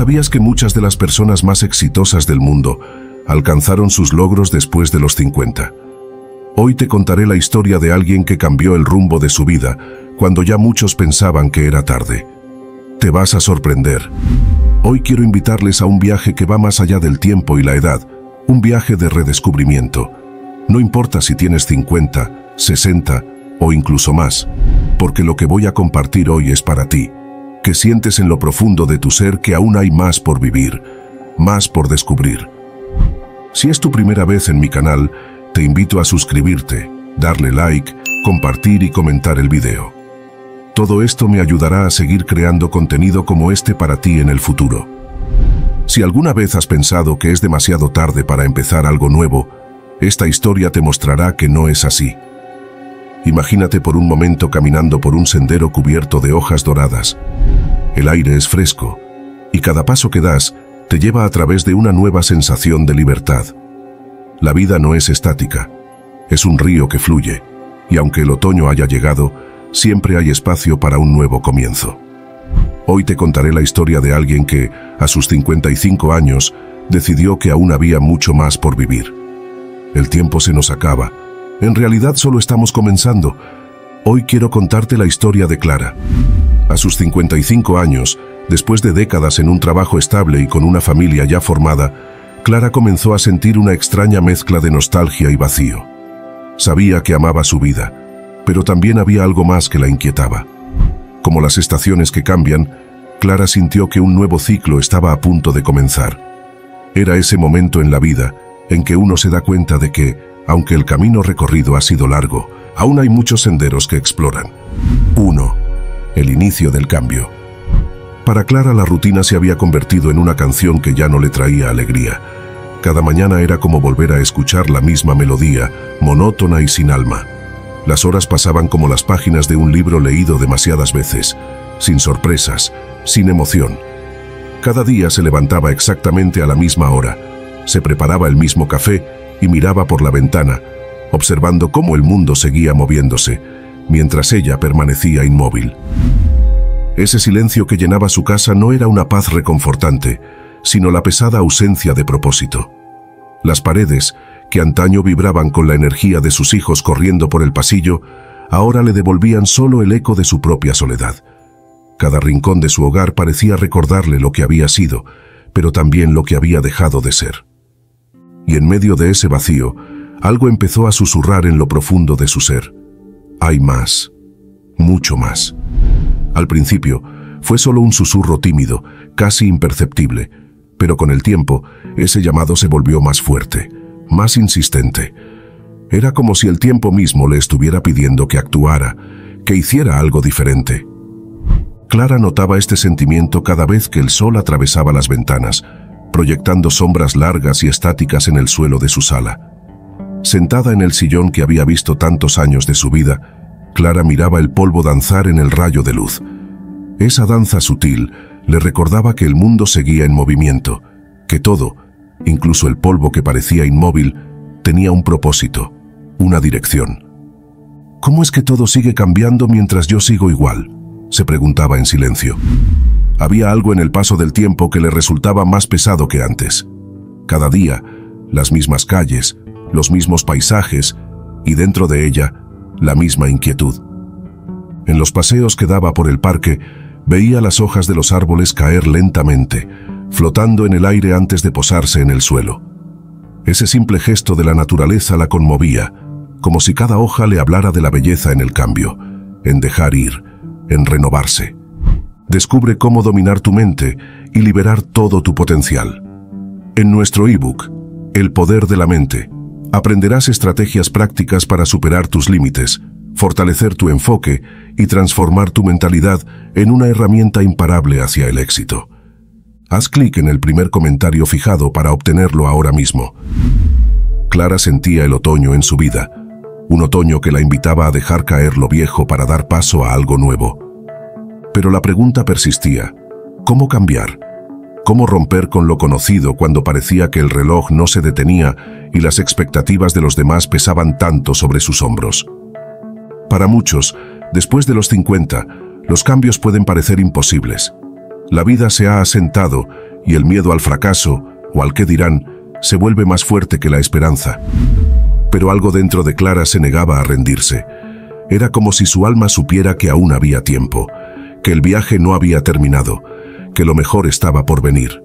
¿Sabías que muchas de las personas más exitosas del mundo alcanzaron sus logros después de los 50? Hoy te contaré la historia de alguien que cambió el rumbo de su vida cuando ya muchos pensaban que era tarde. Te vas a sorprender. Hoy quiero invitarles a un viaje que va más allá del tiempo y la edad, un viaje de redescubrimiento. No importa si tienes 50, 60 o incluso más, porque lo que voy a compartir hoy es para ti, que sientes en lo profundo de tu ser que aún hay más por vivir, más por descubrir. Si es tu primera vez en mi canal, te invito a suscribirte, darle like, compartir y comentar el video. Todo esto me ayudará a seguir creando contenido como este para ti en el futuro. Si alguna vez has pensado que es demasiado tarde para empezar algo nuevo, esta historia te mostrará que no es así. Imagínate por un momento caminando por un sendero cubierto de hojas doradas. El aire es fresco, y cada paso que das te lleva a través de una nueva sensación de libertad. La vida no es estática, es un río que fluye, y aunque el otoño haya llegado, siempre hay espacio para un nuevo comienzo. Hoy te contaré la historia de alguien que, a sus 55 años, decidió que aún había mucho más por vivir. El tiempo se nos acaba. En realidad solo estamos comenzando. Hoy quiero contarte la historia de Clara. A sus 55 años, después de décadas en un trabajo estable y con una familia ya formada, Clara comenzó a sentir una extraña mezcla de nostalgia y vacío. Sabía que amaba su vida, pero también había algo más que la inquietaba. Como las estaciones que cambian, Clara sintió que un nuevo ciclo estaba a punto de comenzar. Era ese momento en la vida en que uno se da cuenta de que, aunque el camino recorrido ha sido largo, aún hay muchos senderos que exploran. 1. El inicio del cambio. Para Clara la rutina se había convertido en una canción que ya no le traía alegría. Cada mañana era como volver a escuchar la misma melodía, monótona y sin alma. Las horas pasaban como las páginas de un libro leído demasiadas veces, sin sorpresas, sin emoción. Cada día se levantaba exactamente a la misma hora, se preparaba el mismo café y miraba por la ventana, observando cómo el mundo seguía moviéndose, mientras ella permanecía inmóvil. Ese silencio que llenaba su casa no era una paz reconfortante, sino la pesada ausencia de propósito. Las paredes, que antaño vibraban con la energía de sus hijos corriendo por el pasillo, ahora le devolvían solo el eco de su propia soledad. Cada rincón de su hogar parecía recordarle lo que había sido, pero también lo que había dejado de ser. Y en medio de ese vacío, algo empezó a susurrar en lo profundo de su ser. Hay más, mucho más. Al principio, fue solo un susurro tímido, casi imperceptible, pero con el tiempo, ese llamado se volvió más fuerte, más insistente. Era como si el tiempo mismo le estuviera pidiendo que actuara, que hiciera algo diferente. Clara notaba este sentimiento cada vez que el sol atravesaba las ventanas, proyectando sombras largas y estáticas en el suelo de su sala. Sentada en el sillón que había visto tantos años de su vida, Clara miraba el polvo danzar en el rayo de luz. Esa danza sutil le recordaba que el mundo seguía en movimiento, que todo, incluso el polvo que parecía inmóvil, tenía un propósito, una dirección. ¿Cómo es que todo sigue cambiando mientras yo sigo igual?, se preguntaba en silencio. Había algo en el paso del tiempo que le resultaba más pesado que antes. Cada día, las mismas calles, los mismos paisajes y dentro de ella, la misma inquietud. En los paseos que daba por el parque, veía las hojas de los árboles caer lentamente, flotando en el aire antes de posarse en el suelo. Ese simple gesto de la naturaleza la conmovía, como si cada hoja le hablara de la belleza en el cambio, en dejar ir, en renovarse. Descubre cómo dominar tu mente y liberar todo tu potencial. En nuestro ebook, El poder de la mente, aprenderás estrategias prácticas para superar tus límites, fortalecer tu enfoque y transformar tu mentalidad en una herramienta imparable hacia el éxito. Haz clic en el primer comentario fijado para obtenerlo ahora mismo. Clara sentía el otoño en su vida, un otoño que la invitaba a dejar caer lo viejo para dar paso a algo nuevo. Pero la pregunta persistía, ¿cómo cambiar? ¿Cómo romper con lo conocido cuando parecía que el reloj no se detenía y las expectativas de los demás pesaban tanto sobre sus hombros? Para muchos, después de los 50, los cambios pueden parecer imposibles. La vida se ha asentado y el miedo al fracaso o al qué dirán se vuelve más fuerte que la esperanza. Pero algo dentro de Clara se negaba a rendirse. Era como si su alma supiera que aún había tiempo, que el viaje no había terminado, que lo mejor estaba por venir.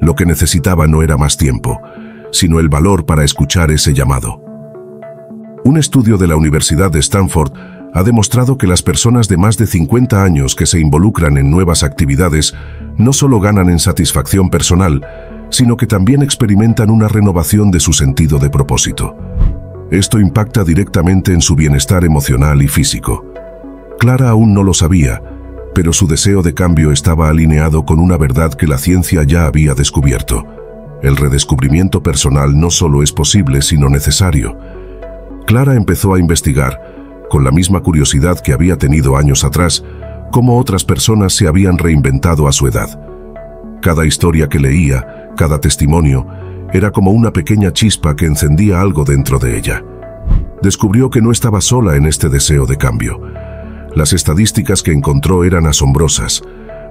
Lo que necesitaba no era más tiempo, sino el valor para escuchar ese llamado. Un estudio de la Universidad de Stanford ha demostrado que las personas de más de 50 años que se involucran en nuevas actividades no solo ganan en satisfacción personal, sino que también experimentan una renovación de su sentido de propósito. Esto impacta directamente en su bienestar emocional y físico. Clara aún no lo sabía, pero su deseo de cambio estaba alineado con una verdad que la ciencia ya había descubierto. El redescubrimiento personal no solo es posible, sino necesario. Clara empezó a investigar, con la misma curiosidad que había tenido años atrás, cómo otras personas se habían reinventado a su edad. Cada historia que leía, cada testimonio, era como una pequeña chispa que encendía algo dentro de ella. Descubrió que no estaba sola en este deseo de cambio. Las estadísticas que encontró eran asombrosas.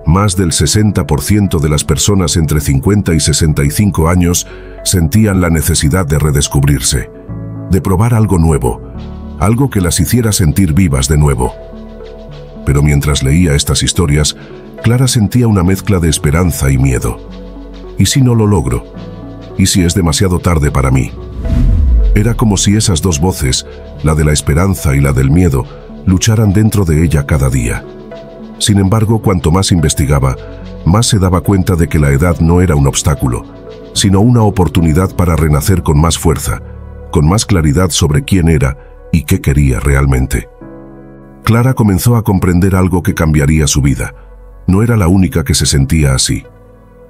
Más del 60% de las personas entre 50 y 65 años sentían la necesidad de redescubrirse, de probar algo nuevo, algo que las hiciera sentir vivas de nuevo. Pero mientras leía estas historias, Clara sentía una mezcla de esperanza y miedo. ¿Y si no lo logro? ¿Y si es demasiado tarde para mí? Era como si esas dos voces, la de la esperanza y la del miedo, lucharan dentro de ella cada día. Sin embargo, cuanto más investigaba, más se daba cuenta de que la edad no era un obstáculo, sino una oportunidad para renacer con más fuerza, con más claridad sobre quién era y qué quería realmente. Clara comenzó a comprender algo que cambiaría su vida. No era la única que se sentía así.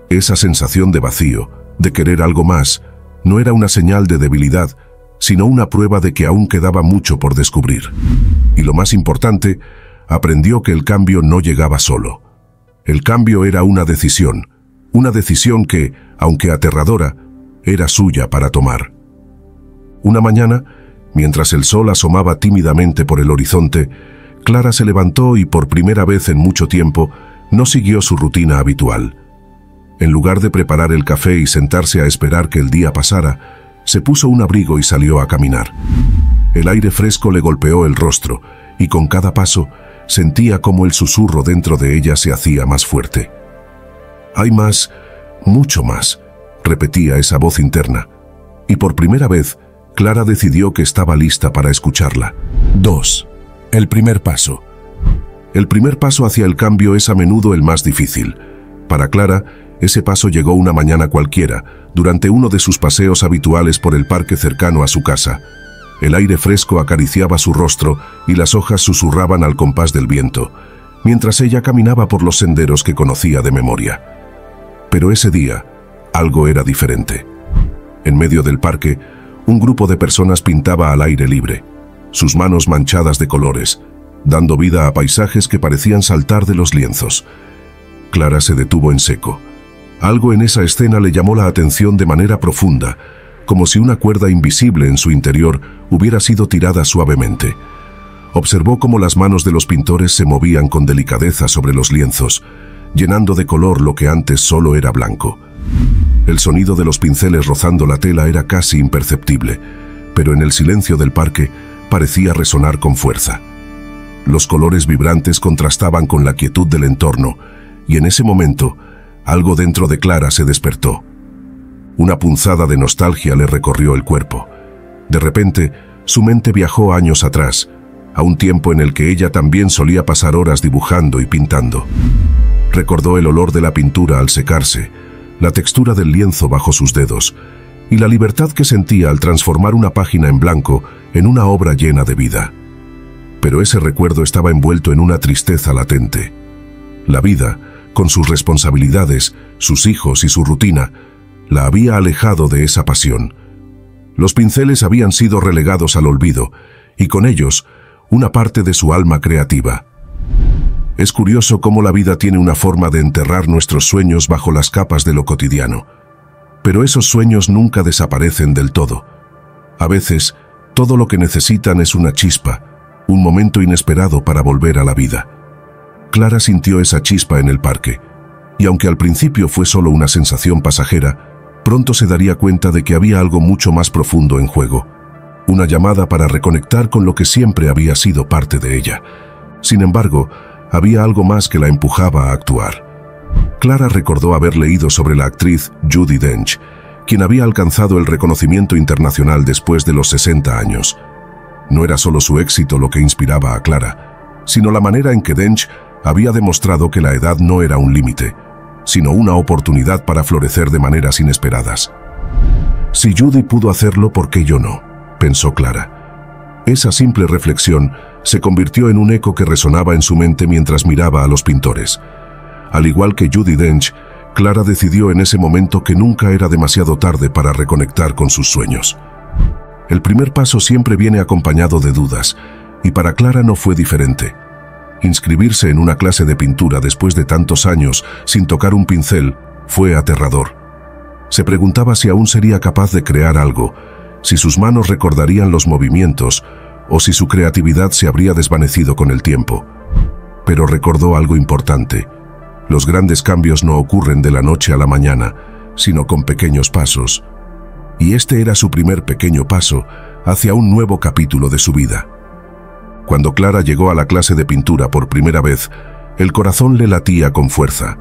Esa sensación de vacío, de querer algo más, no era una señal de debilidad, sino una prueba de que aún quedaba mucho por descubrir. Y lo más importante, aprendió que el cambio no llegaba solo. El cambio era una decisión que, aunque aterradora, era suya para tomar. Una mañana, mientras el sol asomaba tímidamente por el horizonte, Clara se levantó y por primera vez en mucho tiempo no siguió su rutina habitual. En lugar de preparar el café y sentarse a esperar que el día pasara, se puso un abrigo y salió a caminar. El aire fresco le golpeó el rostro, y con cada paso sentía como el susurro dentro de ella se hacía más fuerte. «Hay más, mucho más», repetía esa voz interna. Y por primera vez, Clara decidió que estaba lista para escucharla. 2. El primer paso. El primer paso hacia el cambio es a menudo el más difícil. Para Clara, ese paso llegó una mañana cualquiera, durante uno de sus paseos habituales por el parque cercano a su casa. El aire fresco acariciaba su rostro y las hojas susurraban al compás del viento, mientras ella caminaba por los senderos que conocía de memoria. Pero ese día, algo era diferente. En medio del parque, un grupo de personas pintaba al aire libre, sus manos manchadas de colores, dando vida a paisajes que parecían saltar de los lienzos. Clara se detuvo en seco. Algo en esa escena le llamó la atención de manera profunda, como si una cuerda invisible en su interior hubiera sido tirada suavemente. Observó cómo las manos de los pintores se movían con delicadeza sobre los lienzos, llenando de color lo que antes solo era blanco. El sonido de los pinceles rozando la tela era casi imperceptible, pero en el silencio del parque parecía resonar con fuerza. Los colores vibrantes contrastaban con la quietud del entorno, y en ese momento, algo dentro de Clara se despertó. Una punzada de nostalgia le recorrió el cuerpo. De repente, su mente viajó años atrás, a un tiempo en el que ella también solía pasar horas dibujando y pintando. Recordó el olor de la pintura al secarse, la textura del lienzo bajo sus dedos, y la libertad que sentía al transformar una página en blanco en una obra llena de vida. Pero ese recuerdo estaba envuelto en una tristeza latente. La vida, con sus responsabilidades, sus hijos y su rutina, la había alejado de esa pasión. Los pinceles habían sido relegados al olvido, y con ellos, una parte de su alma creativa. Es curioso cómo la vida tiene una forma de enterrar nuestros sueños bajo las capas de lo cotidiano. Pero esos sueños nunca desaparecen del todo. A veces, todo lo que necesitan es una chispa, un momento inesperado para volver a la vida. Clara sintió esa chispa en el parque, y aunque al principio fue solo una sensación pasajera, pronto se daría cuenta de que había algo mucho más profundo en juego, una llamada para reconectar con lo que siempre había sido parte de ella. Sin embargo, había algo más que la empujaba a actuar. Clara recordó haber leído sobre la actriz Judi Dench, quien había alcanzado el reconocimiento internacional después de los 60 años. No era solo su éxito lo que inspiraba a Clara, sino la manera en que Dench había demostrado que la edad no era un límite, sino una oportunidad para florecer de maneras inesperadas. Si Judi pudo hacerlo, ¿por qué yo no?, pensó Clara. Esa simple reflexión se convirtió en un eco que resonaba en su mente mientras miraba a los pintores. Al igual que Judi Dench, Clara decidió en ese momento que nunca era demasiado tarde para reconectar con sus sueños. El primer paso siempre viene acompañado de dudas, y para Clara no fue diferente. Inscribirse en una clase de pintura después de tantos años sin tocar un pincel fue aterrador. Se preguntaba si aún sería capaz de crear algo, si sus manos recordarían los movimientos o si su creatividad se habría desvanecido con el tiempo. Pero recordó algo importante. Los grandes cambios no ocurren de la noche a la mañana, sino con pequeños pasos. Y este era su primer pequeño paso hacia un nuevo capítulo de su vida. Cuando Clara llegó a la clase de pintura por primera vez, el corazón le latía con fuerza.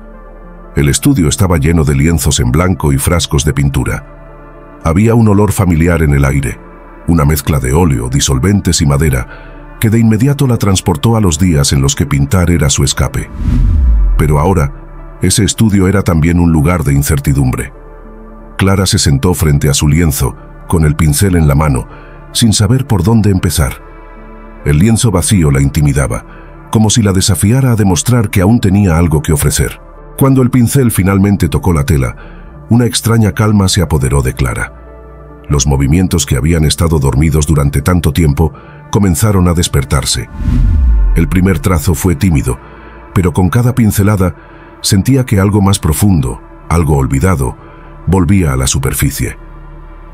El estudio estaba lleno de lienzos en blanco y frascos de pintura. Había un olor familiar en el aire, una mezcla de óleo, disolventes y madera, que de inmediato la transportó a los días en los que pintar era su escape. Pero ahora, ese estudio era también un lugar de incertidumbre. Clara se sentó frente a su lienzo, con el pincel en la mano, sin saber por dónde empezar. El lienzo vacío la intimidaba, como si la desafiara a demostrar que aún tenía algo que ofrecer. Cuando el pincel finalmente tocó la tela, una extraña calma se apoderó de Clara. Los movimientos que habían estado dormidos durante tanto tiempo comenzaron a despertarse. El primer trazo fue tímido, pero con cada pincelada sentía que algo más profundo, algo olvidado, volvía a la superficie.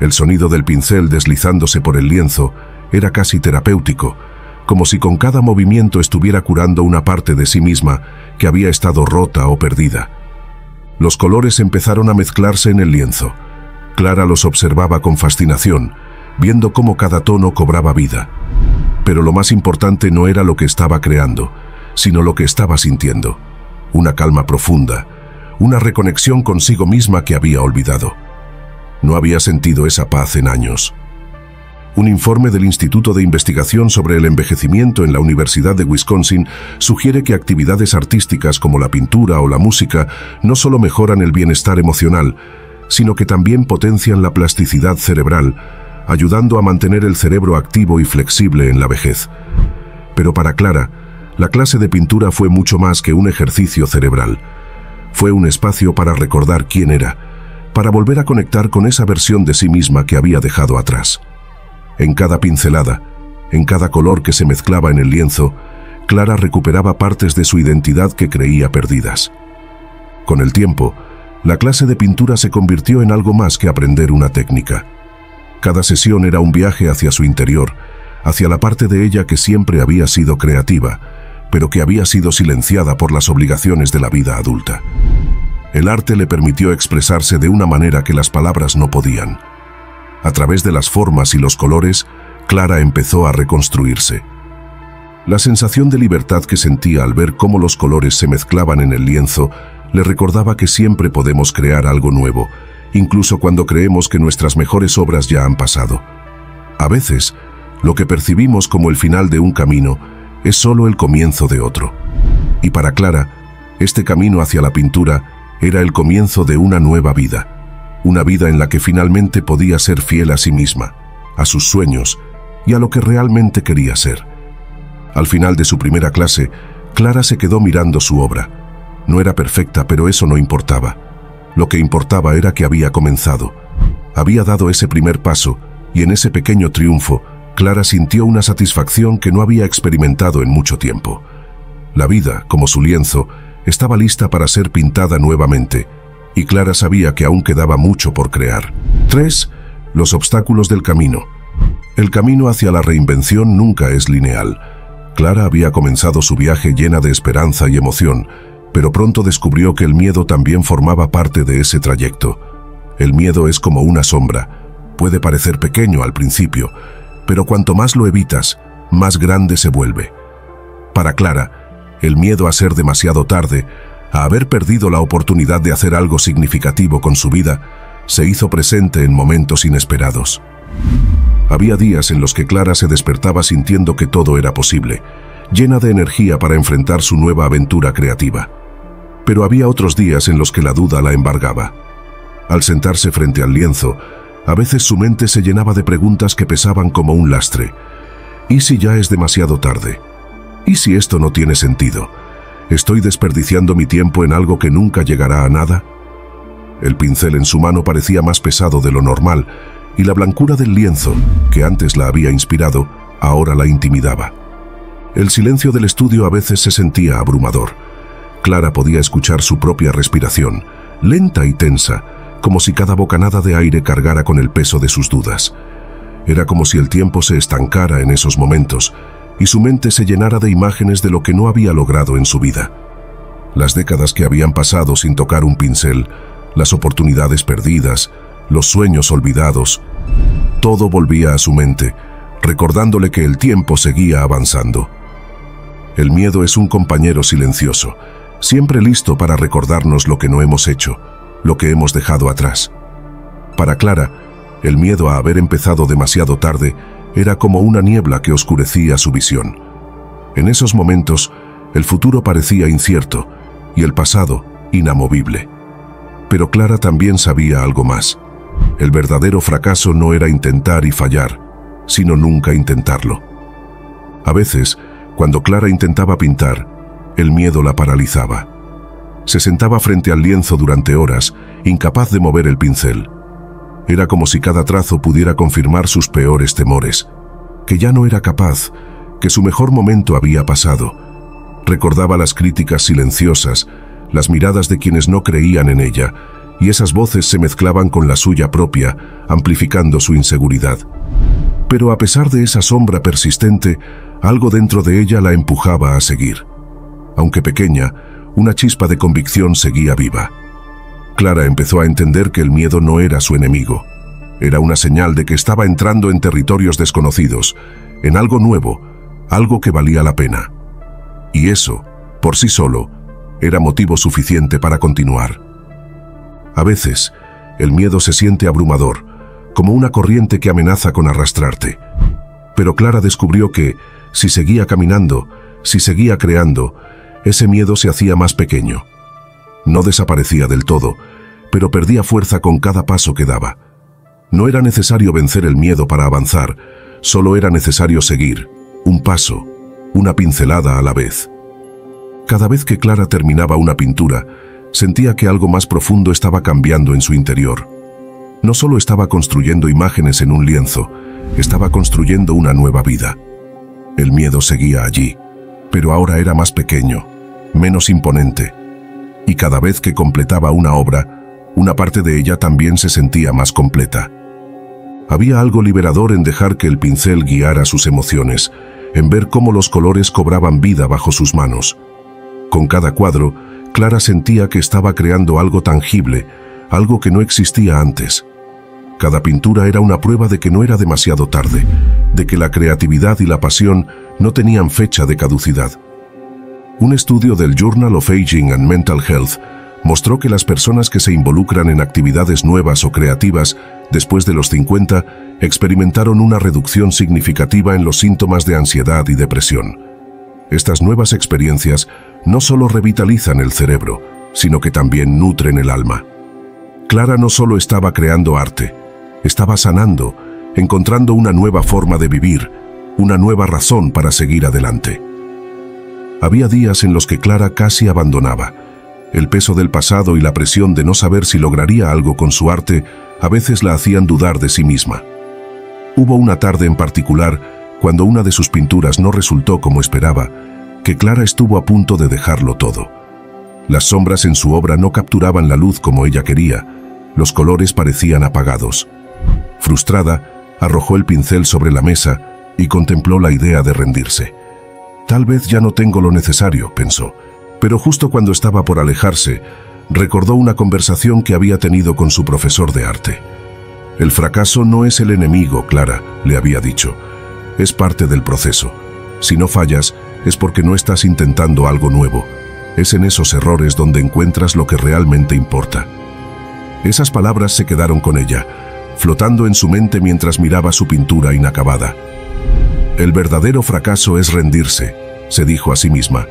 El sonido del pincel deslizándose por el lienzo era casi terapéutico, como si con cada movimiento estuviera curando una parte de sí misma que había estado rota o perdida. Los colores empezaron a mezclarse en el lienzo. Clara los observaba con fascinación, viendo cómo cada tono cobraba vida. Pero lo más importante no era lo que estaba creando, sino lo que estaba sintiendo. Una calma profunda, una reconexión consigo misma que había olvidado. No había sentido esa paz en años. Un informe del Instituto de Investigación sobre el Envejecimiento en la Universidad de Wisconsin sugiere que actividades artísticas como la pintura o la música no solo mejoran el bienestar emocional, sino que también potencian la plasticidad cerebral, ayudando a mantener el cerebro activo y flexible en la vejez. Pero para Clara, la clase de pintura fue mucho más que un ejercicio cerebral. Fue un espacio para recordar quién era, para volver a conectar con esa versión de sí misma que había dejado atrás. En cada pincelada, en cada color que se mezclaba en el lienzo, Clara recuperaba partes de su identidad que creía perdidas. Con el tiempo, la clase de pintura se convirtió en algo más que aprender una técnica. Cada sesión era un viaje hacia su interior, hacia la parte de ella que siempre había sido creativa, pero que había sido silenciada por las obligaciones de la vida adulta. El arte le permitió expresarse de una manera que las palabras no podían. A través de las formas y los colores, Clara empezó a reconstruirse. La sensación de libertad que sentía al ver cómo los colores se mezclaban en el lienzo le recordaba que siempre podemos crear algo nuevo, incluso cuando creemos que nuestras mejores obras ya han pasado. A veces, lo que percibimos como el final de un camino es solo el comienzo de otro. Y para Clara, este camino hacia la pintura era el comienzo de una nueva vida. Una vida en la que finalmente podía ser fiel a sí misma, a sus sueños y a lo que realmente quería ser. Al final de su primera clase, Clara se quedó mirando su obra. No era perfecta, pero eso no importaba. Lo que importaba era que había comenzado. Había dado ese primer paso y en ese pequeño triunfo, Clara sintió una satisfacción que no había experimentado en mucho tiempo. La vida, como su lienzo, estaba lista para ser pintada nuevamente, y Clara sabía que aún quedaba mucho por crear. 3. Los obstáculos del camino. El camino hacia la reinvención nunca es lineal. Clara había comenzado su viaje llena de esperanza y emoción, pero pronto descubrió que el miedo también formaba parte de ese trayecto. El miedo es como una sombra. Puede parecer pequeño al principio, pero cuanto más lo evitas, más grande se vuelve. Para Clara, el miedo a ser demasiado tarde, a haber perdido la oportunidad de hacer algo significativo con su vida, se hizo presente en momentos inesperados. Había días en los que Clara se despertaba sintiendo que todo era posible, llena de energía para enfrentar su nueva aventura creativa. Pero había otros días en los que la duda la embargaba. Al sentarse frente al lienzo, a veces su mente se llenaba de preguntas que pesaban como un lastre. ¿Y si ya es demasiado tarde? ¿Y si esto no tiene sentido? ¿Estoy desperdiciando mi tiempo en algo que nunca llegará a nada? El pincel en su mano parecía más pesado de lo normal, y la blancura del lienzo, que antes la había inspirado, ahora la intimidaba. El silencio del estudio a veces se sentía abrumador. Clara podía escuchar su propia respiración, lenta y tensa, como si cada bocanada de aire cargara con el peso de sus dudas. Era como si el tiempo se estancara en esos momentos y su mente se llenara de imágenes de lo que no había logrado en su vida. Las décadas que habían pasado sin tocar un pincel, las oportunidades perdidas, los sueños olvidados, todo volvía a su mente, recordándole que el tiempo seguía avanzando. El miedo es un compañero silencioso, siempre listo para recordarnos lo que no hemos hecho, lo que hemos dejado atrás. Para Clara, el miedo a haber empezado demasiado tarde era como una niebla que oscurecía su visión. En esos momentos, el futuro parecía incierto y el pasado inamovible. Pero Clara también sabía algo más. El verdadero fracaso no era intentar y fallar, sino nunca intentarlo. A veces, cuando Clara intentaba pintar, el miedo la paralizaba. Se sentaba frente al lienzo durante horas, incapaz de mover el pincel. Era como si cada trazo pudiera confirmar sus peores temores, que ya no era capaz, que su mejor momento había pasado. Recordaba las críticas silenciosas, las miradas de quienes no creían en ella, y esas voces se mezclaban con la suya propia, amplificando su inseguridad. Pero a pesar de esa sombra persistente, algo dentro de ella la empujaba a seguir. Aunque pequeña, una chispa de convicción seguía viva. Clara empezó a entender que el miedo no era su enemigo. Era una señal de que estaba entrando en territorios desconocidos, en algo nuevo, algo que valía la pena. Y eso, por sí solo, era motivo suficiente para continuar. A veces, el miedo se siente abrumador, como una corriente que amenaza con arrastrarte. Pero Clara descubrió que, si seguía caminando, si seguía creando, ese miedo se hacía más pequeño. No desaparecía del todo, pero perdía fuerza con cada paso que daba. No era necesario vencer el miedo para avanzar, solo era necesario seguir, un paso, una pincelada a la vez. Cada vez que Clara terminaba una pintura, sentía que algo más profundo estaba cambiando en su interior. No solo estaba construyendo imágenes en un lienzo, estaba construyendo una nueva vida. El miedo seguía allí, pero ahora era más pequeño, menos imponente. Y cada vez que completaba una obra, una parte de ella también se sentía más completa. Había algo liberador en dejar que el pincel guiara sus emociones, en ver cómo los colores cobraban vida bajo sus manos. Con cada cuadro, Clara sentía que estaba creando algo tangible, algo que no existía antes. Cada pintura era una prueba de que no era demasiado tarde, de que la creatividad y la pasión no tenían fecha de caducidad. Un estudio del Journal of Aging and Mental Health mostró que las personas que se involucran en actividades nuevas o creativas después de los 50 experimentaron una reducción significativa en los síntomas de ansiedad y depresión. Estas nuevas experiencias no solo revitalizan el cerebro, sino que también nutren el alma. Clara no solo estaba creando arte, estaba sanando, encontrando una nueva forma de vivir, una nueva razón para seguir adelante. Había días en los que Clara casi abandonaba. El peso del pasado y la presión de no saber si lograría algo con su arte a veces la hacían dudar de sí misma. Hubo una tarde en particular, cuando una de sus pinturas no resultó como esperaba, que Clara estuvo a punto de dejarlo todo. Las sombras en su obra no capturaban la luz como ella quería, los colores parecían apagados. Frustrada, arrojó el pincel sobre la mesa y contempló la idea de rendirse. Tal vez ya no tengo lo necesario, pensó, Pero justo cuando estaba por alejarse, recordó una conversación que había tenido con su profesor de arte. «El fracaso no es el enemigo, Clara», le había dicho. «Es parte del proceso. Si no fallas, es porque no estás intentando algo nuevo. Es en esos errores donde encuentras lo que realmente importa». Esas palabras se quedaron con ella, flotando en su mente mientras miraba su pintura inacabada. «El verdadero fracaso es rendirse», se dijo a sí misma.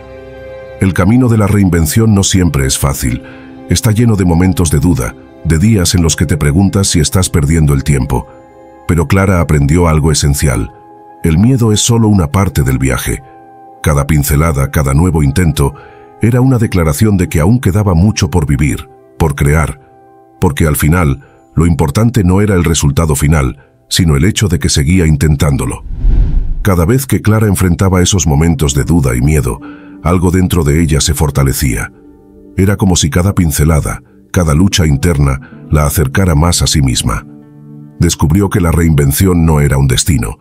El camino de la reinvención no siempre es fácil. Está lleno de momentos de duda, de días en los que te preguntas si estás perdiendo el tiempo. Pero Clara aprendió algo esencial. El miedo es solo una parte del viaje. Cada pincelada, cada nuevo intento, era una declaración de que aún quedaba mucho por vivir, por crear. Porque al final, lo importante no era el resultado final, sino el hecho de que seguía intentándolo. Cada vez que Clara enfrentaba esos momentos de duda y miedo, algo dentro de ella se fortalecía. Era como si cada pincelada, cada lucha interna, la acercara más a sí misma. Descubrió que la reinvención no era un destino,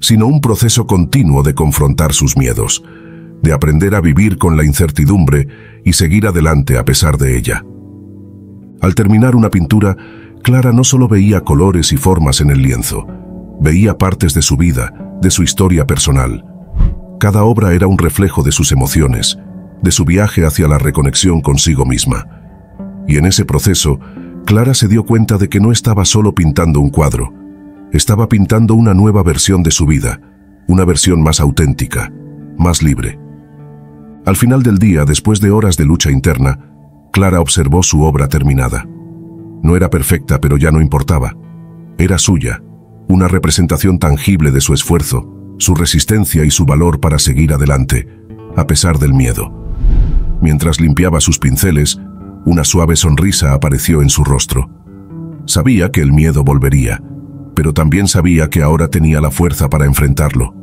sino un proceso continuo de confrontar sus miedos, de aprender a vivir con la incertidumbre y seguir adelante a pesar de ella. Al terminar una pintura, Clara no solo veía colores y formas en el lienzo, veía partes de su vida, de su historia personal. Cada obra era un reflejo de sus emociones, de su viaje hacia la reconexión consigo misma. Y en ese proceso, Clara se dio cuenta de que no estaba solo pintando un cuadro, estaba pintando una nueva versión de su vida, una versión más auténtica, más libre. Al final del día, después de horas de lucha interna, Clara observó su obra terminada. No era perfecta, pero ya no importaba. Era suya, una representación tangible de su esfuerzo, su resistencia y su valor para seguir adelante, a pesar del miedo. Mientras limpiaba sus pinceles, una suave sonrisa apareció en su rostro. Sabía que el miedo volvería, pero también sabía que ahora tenía la fuerza para enfrentarlo.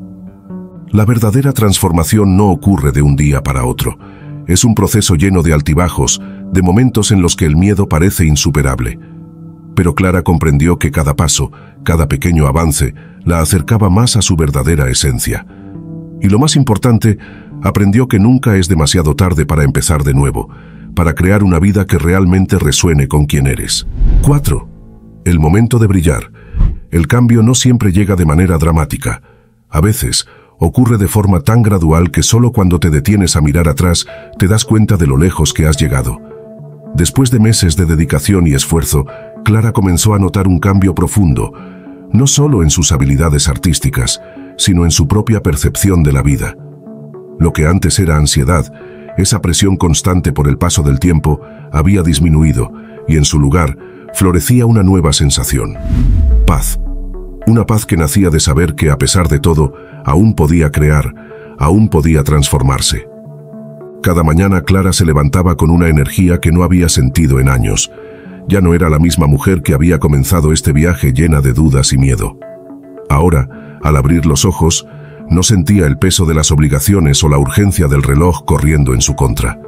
La verdadera transformación no ocurre de un día para otro. Es un proceso lleno de altibajos, de momentos en los que el miedo parece insuperable. Pero Clara comprendió que cada paso, cada pequeño avance, la acercaba más a su verdadera esencia. Y lo más importante, aprendió que nunca es demasiado tarde para empezar de nuevo, para crear una vida que realmente resuene con quien eres. 4. El momento de brillar. El cambio no siempre llega de manera dramática. A veces, ocurre de forma tan gradual que solo cuando te detienes a mirar atrás, te das cuenta de lo lejos que has llegado. Después de meses de dedicación y esfuerzo, Clara comenzó a notar un cambio profundo, no solo en sus habilidades artísticas, sino en su propia percepción de la vida. Lo que antes era ansiedad, esa presión constante por el paso del tiempo, había disminuido, y en su lugar, florecía una nueva sensación. Paz. Una paz que nacía de saber que, a pesar de todo, aún podía crear, aún podía transformarse. Cada mañana Clara se levantaba con una energía que no había sentido en años. Ya no era la misma mujer que había comenzado este viaje llena de dudas y miedo. Ahora, al abrir los ojos, no sentía el peso de las obligaciones o la urgencia del reloj corriendo en su contra.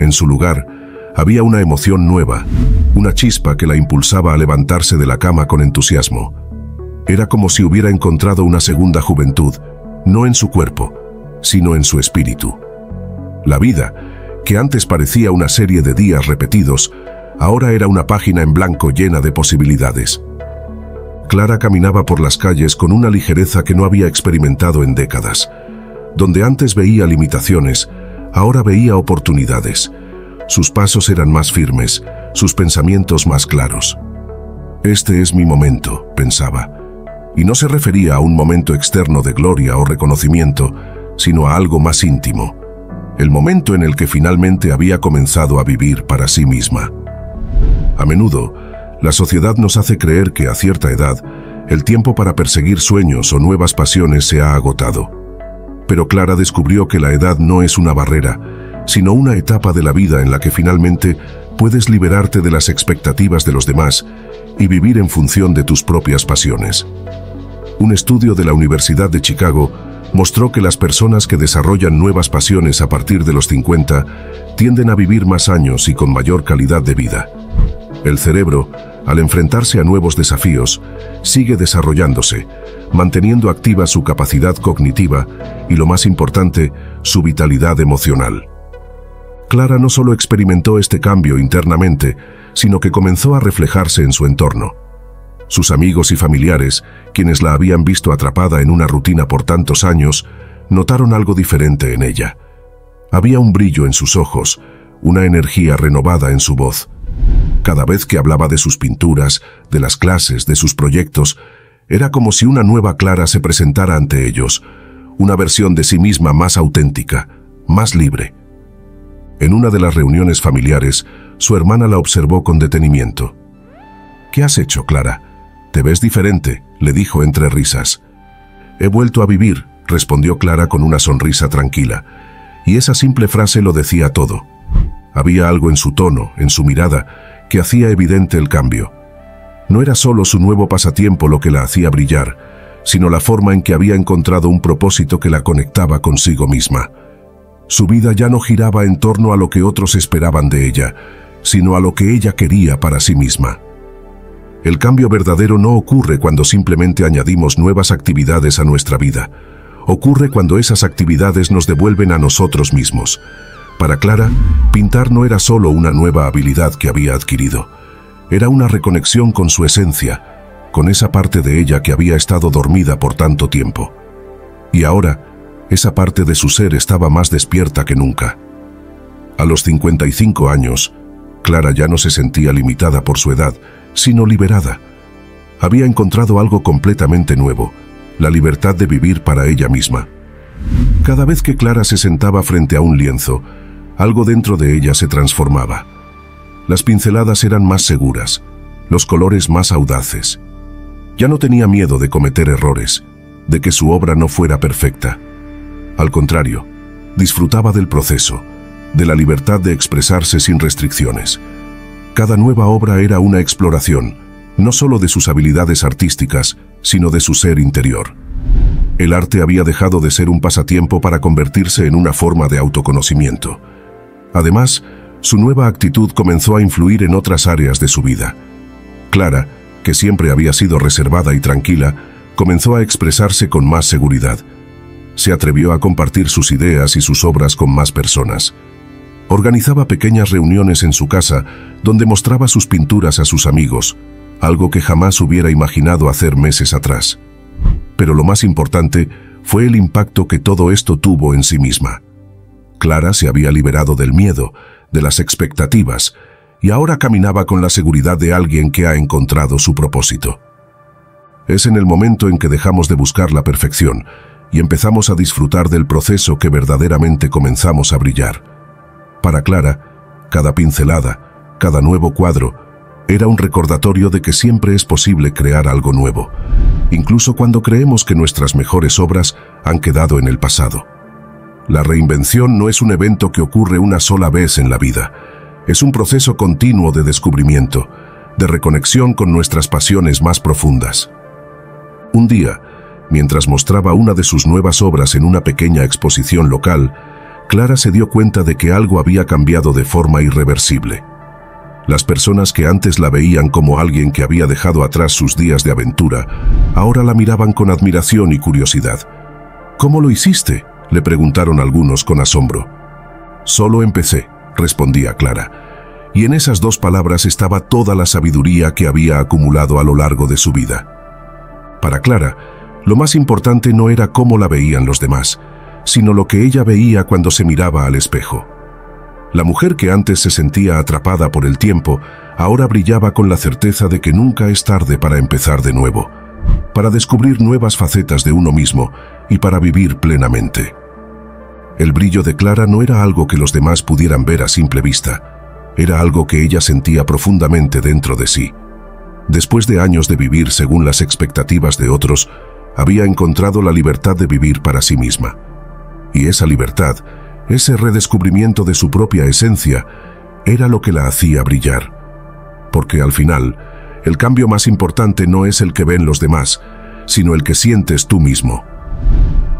En su lugar, había una emoción nueva, una chispa que la impulsaba a levantarse de la cama con entusiasmo. Era como si hubiera encontrado una segunda juventud, no en su cuerpo, sino en su espíritu. La vida, que antes parecía una serie de días repetidos, ahora era una página en blanco llena de posibilidades. Clara caminaba por las calles con una ligereza que no había experimentado en décadas. Donde antes veía limitaciones, ahora veía oportunidades. Sus pasos eran más firmes, sus pensamientos más claros. «Este es mi momento», pensaba. Y no se refería a un momento externo de gloria o reconocimiento, sino a algo más íntimo. El momento en el que finalmente había comenzado a vivir para sí misma. A menudo, la sociedad nos hace creer que a cierta edad, el tiempo para perseguir sueños o nuevas pasiones se ha agotado. Pero Clara descubrió que la edad no es una barrera, sino una etapa de la vida en la que finalmente puedes liberarte de las expectativas de los demás y vivir en función de tus propias pasiones. Un estudio de la Universidad de Chicago mostró que las personas que desarrollan nuevas pasiones a partir de los 50 tienden a vivir más años y con mayor calidad de vida. El cerebro, al enfrentarse a nuevos desafíos, sigue desarrollándose, manteniendo activa su capacidad cognitiva y, lo más importante, su vitalidad emocional. Clara no solo experimentó este cambio internamente, sino que comenzó a reflejarse en su entorno. Sus amigos y familiares, quienes la habían visto atrapada en una rutina por tantos años, notaron algo diferente en ella. Había un brillo en sus ojos, una energía renovada en su voz. Cada vez que hablaba de sus pinturas, de las clases, de sus proyectos, era como si una nueva Clara se presentara ante ellos, una versión de sí misma más auténtica, más libre. En una de las reuniones familiares, su hermana la observó con detenimiento. «¿Qué has hecho, Clara? Te ves diferente», le dijo entre risas. «He vuelto a vivir», respondió Clara con una sonrisa tranquila. Y esa simple frase lo decía todo. Había algo en su tono, en su mirada, que hacía evidente el cambio. No era solo su nuevo pasatiempo lo que la hacía brillar, sino la forma en que había encontrado un propósito que la conectaba consigo misma. Su vida ya no giraba en torno a lo que otros esperaban de ella, sino a lo que ella quería para sí misma. El cambio verdadero no ocurre cuando simplemente añadimos nuevas actividades a nuestra vida. Ocurre cuando esas actividades nos devuelven a nosotros mismos. Para Clara, pintar no era solo una nueva habilidad que había adquirido. Era una reconexión con su esencia, con esa parte de ella que había estado dormida por tanto tiempo. Y ahora, esa parte de su ser estaba más despierta que nunca. A los 55 años, Clara ya no se sentía limitada por su edad, sino liberada. Había encontrado algo completamente nuevo, la libertad de vivir para ella misma. Cada vez que Clara se sentaba frente a un lienzo, algo dentro de ella se transformaba. Las pinceladas eran más seguras, los colores más audaces. Ya no tenía miedo de cometer errores, de que su obra no fuera perfecta. Al contrario, disfrutaba del proceso, de la libertad de expresarse sin restricciones. Cada nueva obra era una exploración, no solo de sus habilidades artísticas, sino de su ser interior. El arte había dejado de ser un pasatiempo para convertirse en una forma de autoconocimiento. Además, su nueva actitud comenzó a influir en otras áreas de su vida. Clara, que siempre había sido reservada y tranquila, comenzó a expresarse con más seguridad. Se atrevió a compartir sus ideas y sus obras con más personas. Organizaba pequeñas reuniones en su casa donde mostraba sus pinturas a sus amigos, algo que jamás hubiera imaginado hacer meses atrás. Pero lo más importante fue el impacto que todo esto tuvo en sí misma. Clara se había liberado del miedo, de las expectativas, y ahora caminaba con la seguridad de alguien que ha encontrado su propósito. Es en el momento en que dejamos de buscar la perfección y empezamos a disfrutar del proceso que verdaderamente comenzamos a brillar. Para Clara, cada pincelada, cada nuevo cuadro, era un recordatorio de que siempre es posible crear algo nuevo, incluso cuando creemos que nuestras mejores obras han quedado en el pasado. La reinvención no es un evento que ocurre una sola vez en la vida. Es un proceso continuo de descubrimiento, de reconexión con nuestras pasiones más profundas. Un día, mientras mostraba una de sus nuevas obras en una pequeña exposición local, Clara se dio cuenta de que algo había cambiado de forma irreversible. Las personas que antes la veían como alguien que había dejado atrás sus días de aventura, ahora la miraban con admiración y curiosidad. «¿Cómo lo hiciste?», le preguntaron algunos con asombro. «Solo empecé», respondía Clara. Y en esas dos palabras estaba toda la sabiduría que había acumulado a lo largo de su vida. Para Clara, lo más importante no era cómo la veían los demás, sino lo que ella veía cuando se miraba al espejo. La mujer que antes se sentía atrapada por el tiempo, ahora brillaba con la certeza de que nunca es tarde para empezar de nuevo, para descubrir nuevas facetas de uno mismo y para vivir plenamente. El brillo de Clara no era algo que los demás pudieran ver a simple vista, era algo que ella sentía profundamente dentro de sí. Después de años de vivir según las expectativas de otros, había encontrado la libertad de vivir para sí misma. Y esa libertad, ese redescubrimiento de su propia esencia, era lo que la hacía brillar. Porque al final, el cambio más importante no es el que ven los demás, sino el que sientes tú mismo.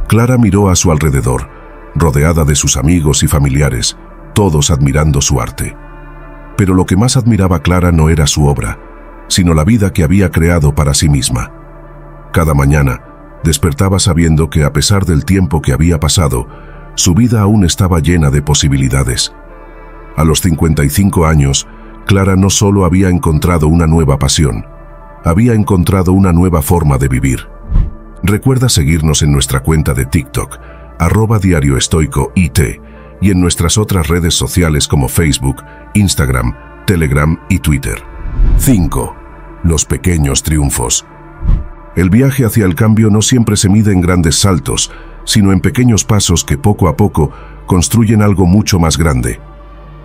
Clara miró a su alrededor, rodeada de sus amigos y familiares, todos admirando su arte. Pero lo que más admiraba Clara no era su obra, sino la vida que había creado para sí misma. Cada mañana, despertaba sabiendo que a pesar del tiempo que había pasado, su vida aún estaba llena de posibilidades. A los 55 años, Clara no solo había encontrado una nueva pasión, había encontrado una nueva forma de vivir. Recuerda seguirnos en nuestra cuenta de TikTok, @DiarioEstoicoIT, y en nuestras otras redes sociales como Facebook, Instagram, Telegram y Twitter. 5. Los pequeños triunfos. El viaje hacia el cambio no siempre se mide en grandes saltos, sino en pequeños pasos que poco a poco construyen algo mucho más grande.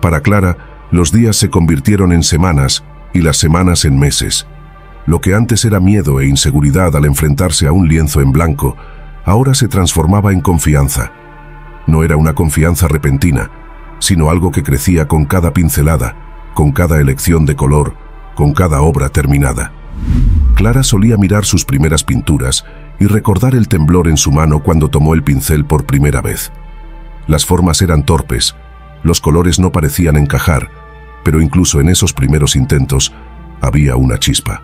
Para Clara, los días se convirtieron en semanas y las semanas en meses. Lo que antes era miedo e inseguridad al enfrentarse a un lienzo en blanco, ahora se transformaba en confianza. No era una confianza repentina, sino algo que crecía con cada pincelada, con cada elección de color, con cada obra terminada. Clara solía mirar sus primeras pinturas y recordar el temblor en su mano cuando tomó el pincel por primera vez. Las formas eran torpes, los colores no parecían encajar, pero incluso en esos primeros intentos había una chispa.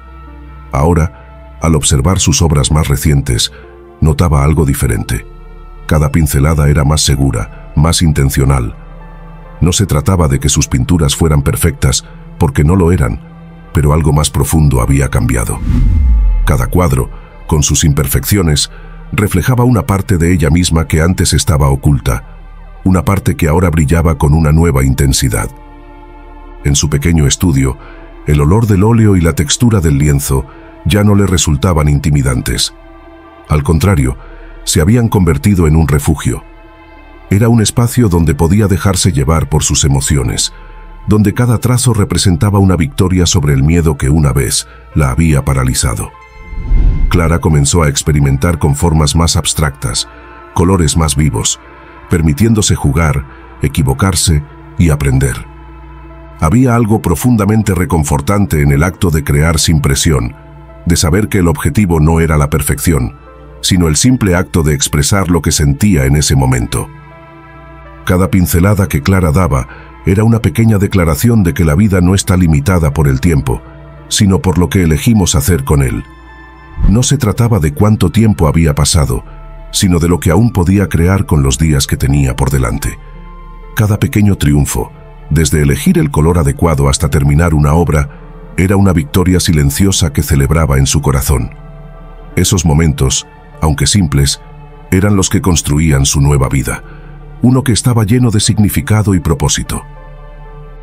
Ahora, al observar sus obras más recientes, notaba algo diferente. Cada pincelada era más segura, más intencional. No se trataba de que sus pinturas fueran perfectas, porque no lo eran, pero algo más profundo había cambiado. Cada cuadro, con sus imperfecciones, reflejaba una parte de ella misma que antes estaba oculta, una parte que ahora brillaba con una nueva intensidad. En su pequeño estudio, el olor del óleo y la textura del lienzo ya no le resultaban intimidantes. Al contrario, se habían convertido en un refugio. Era un espacio donde podía dejarse llevar por sus emociones, donde cada trazo representaba una victoria sobre el miedo que una vez la había paralizado. Clara comenzó a experimentar con formas más abstractas, colores más vivos, permitiéndose jugar, equivocarse y aprender. Había algo profundamente reconfortante en el acto de crear sin presión, de saber que el objetivo no era la perfección, sino el simple acto de expresar lo que sentía en ese momento. Cada pincelada que Clara daba era una pequeña declaración de que la vida no está limitada por el tiempo, sino por lo que elegimos hacer con él. No se trataba de cuánto tiempo había pasado, sino de lo que aún podía crear con los días que tenía por delante. Cada pequeño triunfo, desde elegir el color adecuado hasta terminar una obra, era una victoria silenciosa que celebraba en su corazón. Esos momentos, aunque simples, eran los que construían su nueva vida, uno que estaba lleno de significado y propósito.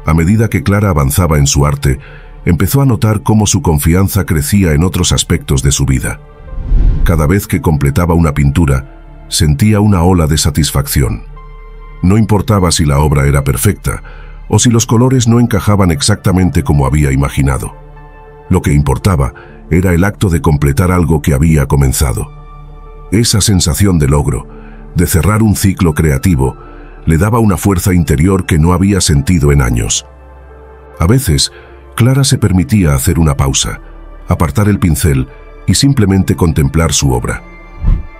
A medida que Clara avanzaba en su arte, empezó a notar cómo su confianza crecía en otros aspectos de su vida. Cada vez que completaba una pintura, sentía una ola de satisfacción. No importaba si la obra era perfecta o si los colores no encajaban exactamente como había imaginado. Lo que importaba era el acto de completar algo que había comenzado. Esa sensación de logro, de cerrar un ciclo creativo, le daba una fuerza interior que no había sentido en años. A veces, Clara se permitía hacer una pausa, apartar el pincel y simplemente contemplar su obra.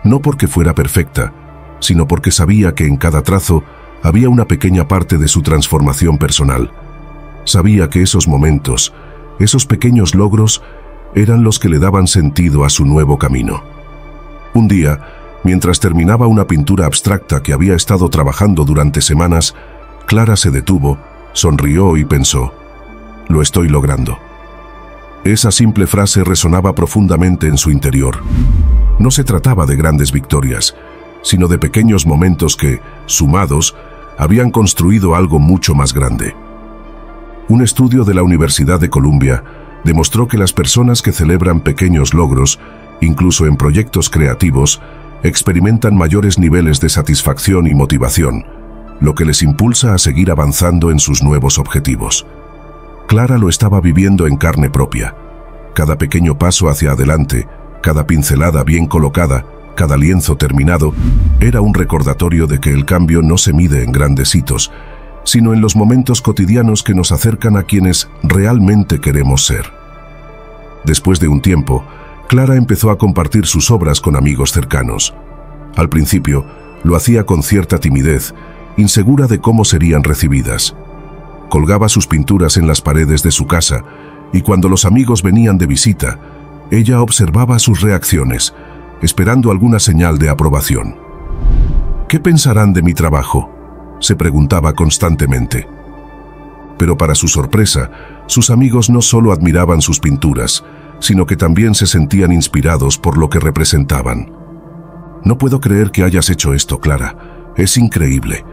No porque fuera perfecta, sino porque sabía que en cada trazo había una pequeña parte de su transformación personal. Sabía que esos momentos, esos pequeños logros, eran los que le daban sentido a su nuevo camino. Un día, mientras terminaba una pintura abstracta que había estado trabajando durante semanas, Clara se detuvo, sonrió y pensó: "Lo estoy logrando". Esa simple frase resonaba profundamente en su interior. No se trataba de grandes victorias, sino de pequeños momentos que, sumados, habían construido algo mucho más grande. Un estudio de la Universidad de Columbia demostró que las personas que celebran pequeños logros, incluso en proyectos creativos, experimentan mayores niveles de satisfacción y motivación, lo que les impulsa a seguir avanzando en sus nuevos objetivos. Clara lo estaba viviendo en carne propia. Cada pequeño paso hacia adelante, cada pincelada bien colocada, cada lienzo terminado, era un recordatorio de que el cambio no se mide en grandes hitos, sino en los momentos cotidianos que nos acercan a quienes realmente queremos ser. Después de un tiempo, Clara empezó a compartir sus obras con amigos cercanos. Al principio, lo hacía con cierta timidez, insegura de cómo serían recibidas. Colgaba sus pinturas en las paredes de su casa, y cuando los amigos venían de visita, ella observaba sus reacciones, esperando alguna señal de aprobación. ¿Qué pensarán de mi trabajo?, se preguntaba constantemente. pero para su sorpresa, sus amigos no solo admiraban sus pinturas, sino que también se sentían inspirados por lo que representaban. «No puedo creer que hayas hecho esto, Clara. Es increíble»,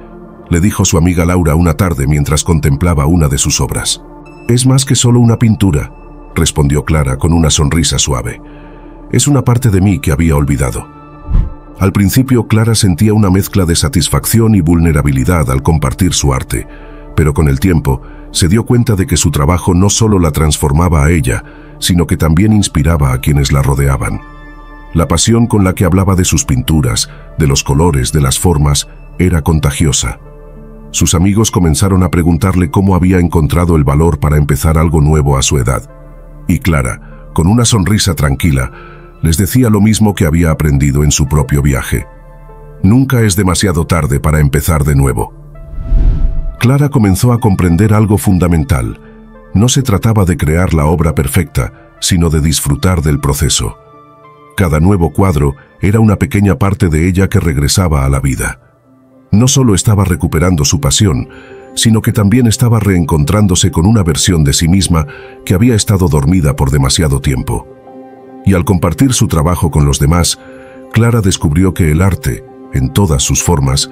le dijo su amiga Laura una tarde mientras contemplaba una de sus obras. «Es más que solo una pintura», respondió Clara con una sonrisa suave. «Es una parte de mí que había olvidado». Al principio, Clara sentía una mezcla de satisfacción y vulnerabilidad al compartir su arte, pero con el tiempo se dio cuenta de que su trabajo no solo la transformaba a ella, sino que también inspiraba a quienes la rodeaban. La pasión con la que hablaba de sus pinturas, de los colores, de las formas, era contagiosa. Sus amigos comenzaron a preguntarle cómo había encontrado el valor para empezar algo nuevo a su edad. Y Clara, con una sonrisa tranquila, les decía lo mismo que había aprendido en su propio viaje. Nunca es demasiado tarde para empezar de nuevo. Clara comenzó a comprender algo fundamental. No se trataba de crear la obra perfecta, sino de disfrutar del proceso. Cada nuevo cuadro era una pequeña parte de ella que regresaba a la vida. No solo estaba recuperando su pasión, sino que también estaba reencontrándose con una versión de sí misma que había estado dormida por demasiado tiempo. Y al compartir su trabajo con los demás, Clara descubrió que el arte, en todas sus formas,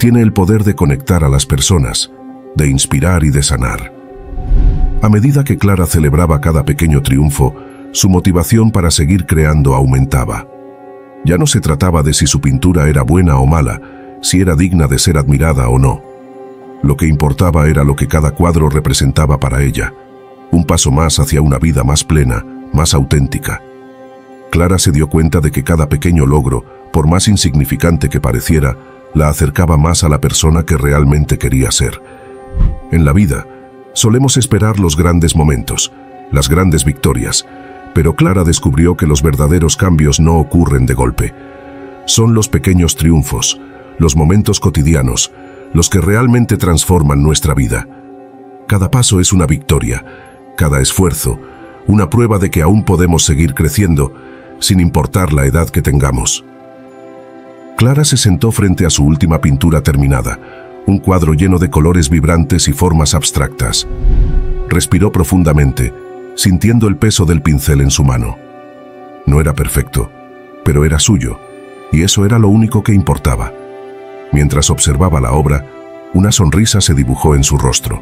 tiene el poder de conectar a las personas, de inspirar y de sanar. A medida que Clara celebraba cada pequeño triunfo, su motivación para seguir creando aumentaba. Ya no se trataba de si su pintura era buena o mala, si era digna de ser admirada o no. Lo que importaba era lo que cada cuadro representaba para ella, un paso más hacia una vida más plena, más auténtica. Clara se dio cuenta de que cada pequeño logro, por más insignificante que pareciera, la acercaba más a la persona que realmente quería ser. En la vida, solemos esperar los grandes momentos, las grandes victorias, pero Clara descubrió que los verdaderos cambios no ocurren de golpe. Son los pequeños triunfos, los momentos cotidianos, los que realmente transforman nuestra vida. Cada paso es una victoria, cada esfuerzo, una prueba de que aún podemos seguir creciendo, sin importar la edad que tengamos. Clara se sentó frente a su última pintura terminada, un cuadro lleno de colores vibrantes y formas abstractas. Respiró profundamente, sintiendo el peso del pincel en su mano. No era perfecto, pero era suyo, y eso era lo único que importaba. Mientras observaba la obra, una sonrisa se dibujó en su rostro.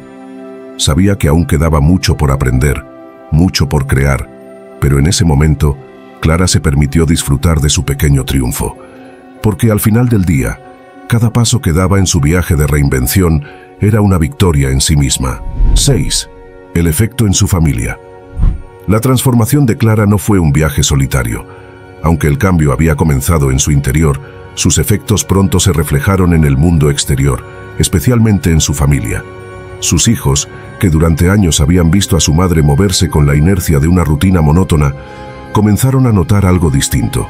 Sabía que aún quedaba mucho por aprender, mucho por crear, pero en ese momento, Clara se permitió disfrutar de su pequeño triunfo. Porque al final del día, cada paso que daba en su viaje de reinvención era una victoria en sí misma. 6. El efecto en su familia. La transformación de Clara no fue un viaje solitario. Aunque el cambio había comenzado en su interior, sus efectos pronto se reflejaron en el mundo exterior, especialmente en su familia. Sus hijos, que durante años habían visto a su madre moverse con la inercia de una rutina monótona, comenzaron a notar algo distinto.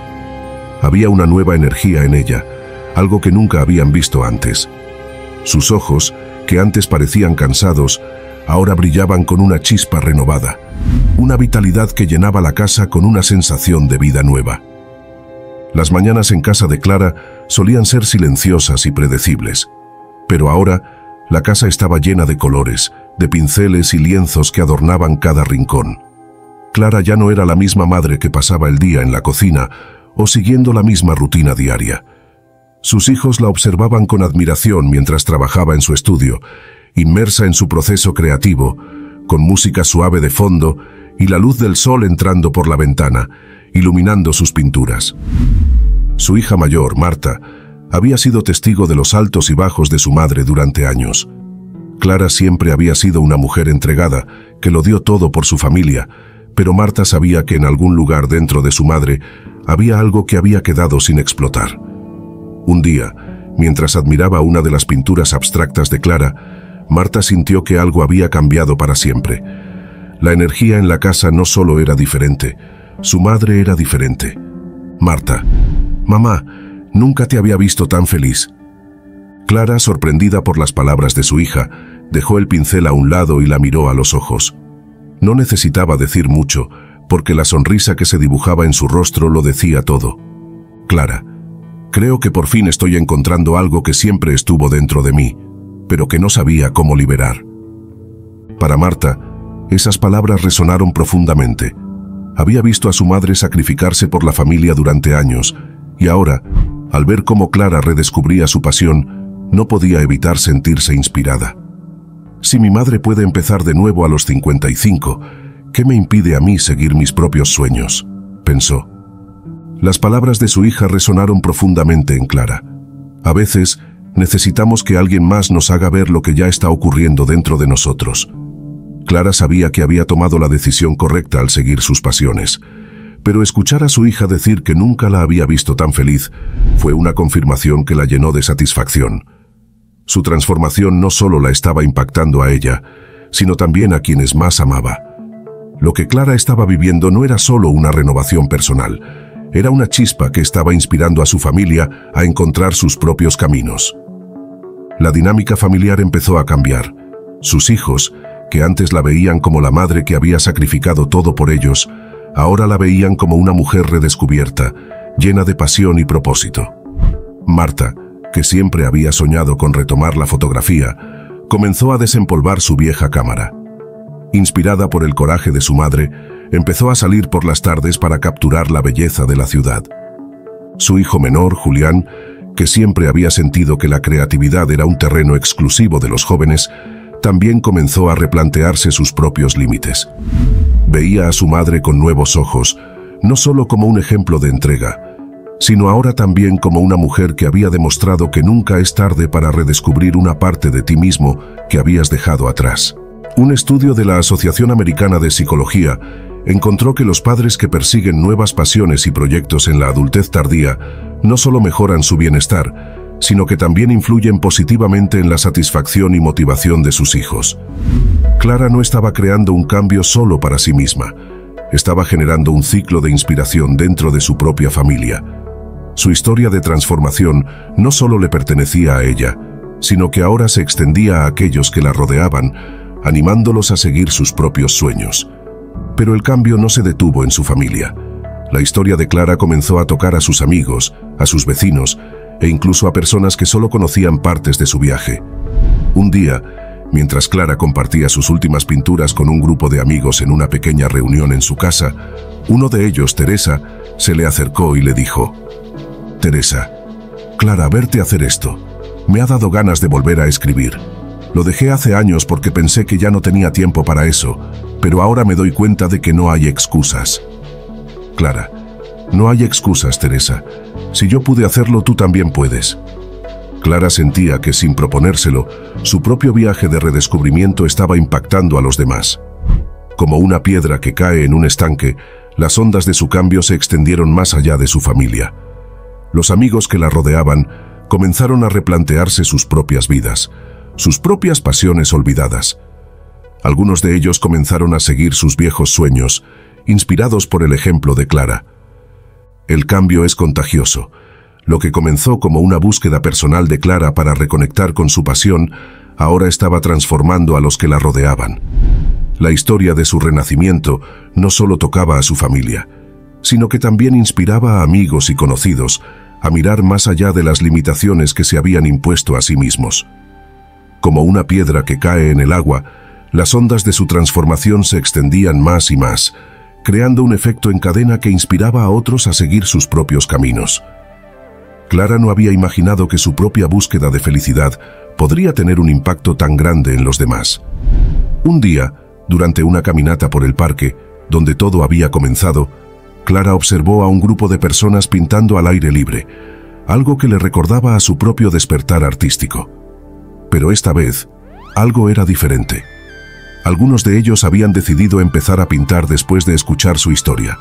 Había una nueva energía en ella, algo que nunca habían visto antes. Sus ojos, que antes parecían cansados, ahora brillaban con una chispa renovada, una vitalidad que llenaba la casa con una sensación de vida nueva. Las mañanas en casa de Clara solían ser silenciosas y predecibles, pero ahora la casa estaba llena de colores, de pinceles y lienzos que adornaban cada rincón. Clara ya no era la misma madre que pasaba el día en la cocina, o siguiendo la misma rutina diaria. Sus hijos la observaban con admiración mientras trabajaba en su estudio, inmersa en su proceso creativo, con música suave de fondo y la luz del sol entrando por la ventana, iluminando sus pinturas. Su hija mayor, Marta, había sido testigo de los altos y bajos de su madre durante años. Clara siempre había sido una mujer entregada, que lo dio todo por su familia, pero Marta sabía que en algún lugar dentro de su madre había algo que había quedado sin explotar. Un día, mientras admiraba una de las pinturas abstractas de Clara, Marta sintió que algo había cambiado para siempre. La energía en la casa no solo era diferente, su madre era diferente. Marta: «Mamá, nunca te había visto tan feliz». Clara, sorprendida por las palabras de su hija, dejó el pincel a un lado y la miró a los ojos. No necesitaba decir mucho, porque la sonrisa que se dibujaba en su rostro lo decía todo. «Clara, creo que por fin estoy encontrando algo que siempre estuvo dentro de mí, pero que no sabía cómo liberar». Para Marta, esas palabras resonaron profundamente. Había visto a su madre sacrificarse por la familia durante años, y ahora, al ver cómo Clara redescubría su pasión, no podía evitar sentirse inspirada. Si mi madre puede empezar de nuevo a los 55, ¿qué me impide a mí seguir mis propios sueños?, pensó. Las palabras de su hija resonaron profundamente en Clara. A veces, necesitamos que alguien más nos haga ver lo que ya está ocurriendo dentro de nosotros. Clara sabía que había tomado la decisión correcta al seguir sus pasiones, pero escuchar a su hija decir que nunca la había visto tan feliz fue una confirmación que la llenó de satisfacción. Su transformación no solo la estaba impactando a ella, sino también a quienes más amaba. Lo que Clara estaba viviendo no era solo una renovación personal, era una chispa que estaba inspirando a su familia a encontrar sus propios caminos. La dinámica familiar empezó a cambiar. Sus hijos, que antes la veían como la madre que había sacrificado todo por ellos, ahora la veían como una mujer redescubierta, llena de pasión y propósito. Marta, que siempre había soñado con retomar la fotografía, comenzó a desempolvar su vieja cámara. Inspirada por el coraje de su madre, empezó a salir por las tardes para capturar la belleza de la ciudad. Su hijo menor, Julián, que siempre había sentido que la creatividad era un terreno exclusivo de los jóvenes, también comenzó a replantearse sus propios límites. Veía a su madre con nuevos ojos, no solo como un ejemplo de entrega, sino ahora también como una mujer que había demostrado que nunca es tarde para redescubrir una parte de ti mismo que habías dejado atrás. Un estudio de la Asociación Americana de Psicología encontró que los padres que persiguen nuevas pasiones y proyectos en la adultez tardía no solo mejoran su bienestar, sino que también influyen positivamente en la satisfacción y motivación de sus hijos. Clara no estaba creando un cambio solo para sí misma, estaba generando un ciclo de inspiración dentro de su propia familia. Su historia de transformación no solo le pertenecía a ella, sino que ahora se extendía a aquellos que la rodeaban, animándolos a seguir sus propios sueños. Pero el cambio no se detuvo en su familia. La historia de Clara comenzó a tocar a sus amigos, a sus vecinos, e incluso a personas que solo conocían partes de su viaje. Un día, mientras Clara compartía sus últimas pinturas con un grupo de amigos en una pequeña reunión en su casa, uno de ellos, Teresa, se le acercó y le dijo: Teresa, Clara, verte hacer esto me ha dado ganas de volver a escribir. Lo dejé hace años porque pensé que ya no tenía tiempo para eso, pero ahora me doy cuenta de que no hay excusas. Clara: no hay excusas, Teresa. Si yo pude hacerlo, tú también puedes. Clara sentía que, sin proponérselo, su propio viaje de redescubrimiento estaba impactando a los demás. Como una piedra que cae en un estanque, las ondas de su cambio se extendieron más allá de su familia. Los amigos que la rodeaban comenzaron a replantearse sus propias vidas, sus propias pasiones olvidadas. Algunos de ellos comenzaron a seguir sus viejos sueños, inspirados por el ejemplo de Clara. El cambio es contagioso. Lo que comenzó como una búsqueda personal de Clara para reconectar con su pasión, ahora estaba transformando a los que la rodeaban. La historia de su renacimiento no solo tocaba a su familia, sino que también inspiraba a amigos y conocidos a mirar más allá de las limitaciones que se habían impuesto a sí mismos. Como una piedra que cae en el agua, las ondas de su transformación se extendían más y más, creando un efecto en cadena que inspiraba a otros a seguir sus propios caminos. Clara no había imaginado que su propia búsqueda de felicidad podría tener un impacto tan grande en los demás. Un día, durante una caminata por el parque, donde todo había comenzado, Clara observó a un grupo de personas pintando al aire libre, algo que le recordaba a su propio despertar artístico. Pero esta vez, algo era diferente. Algunos de ellos habían decidido empezar a pintar después de escuchar su historia.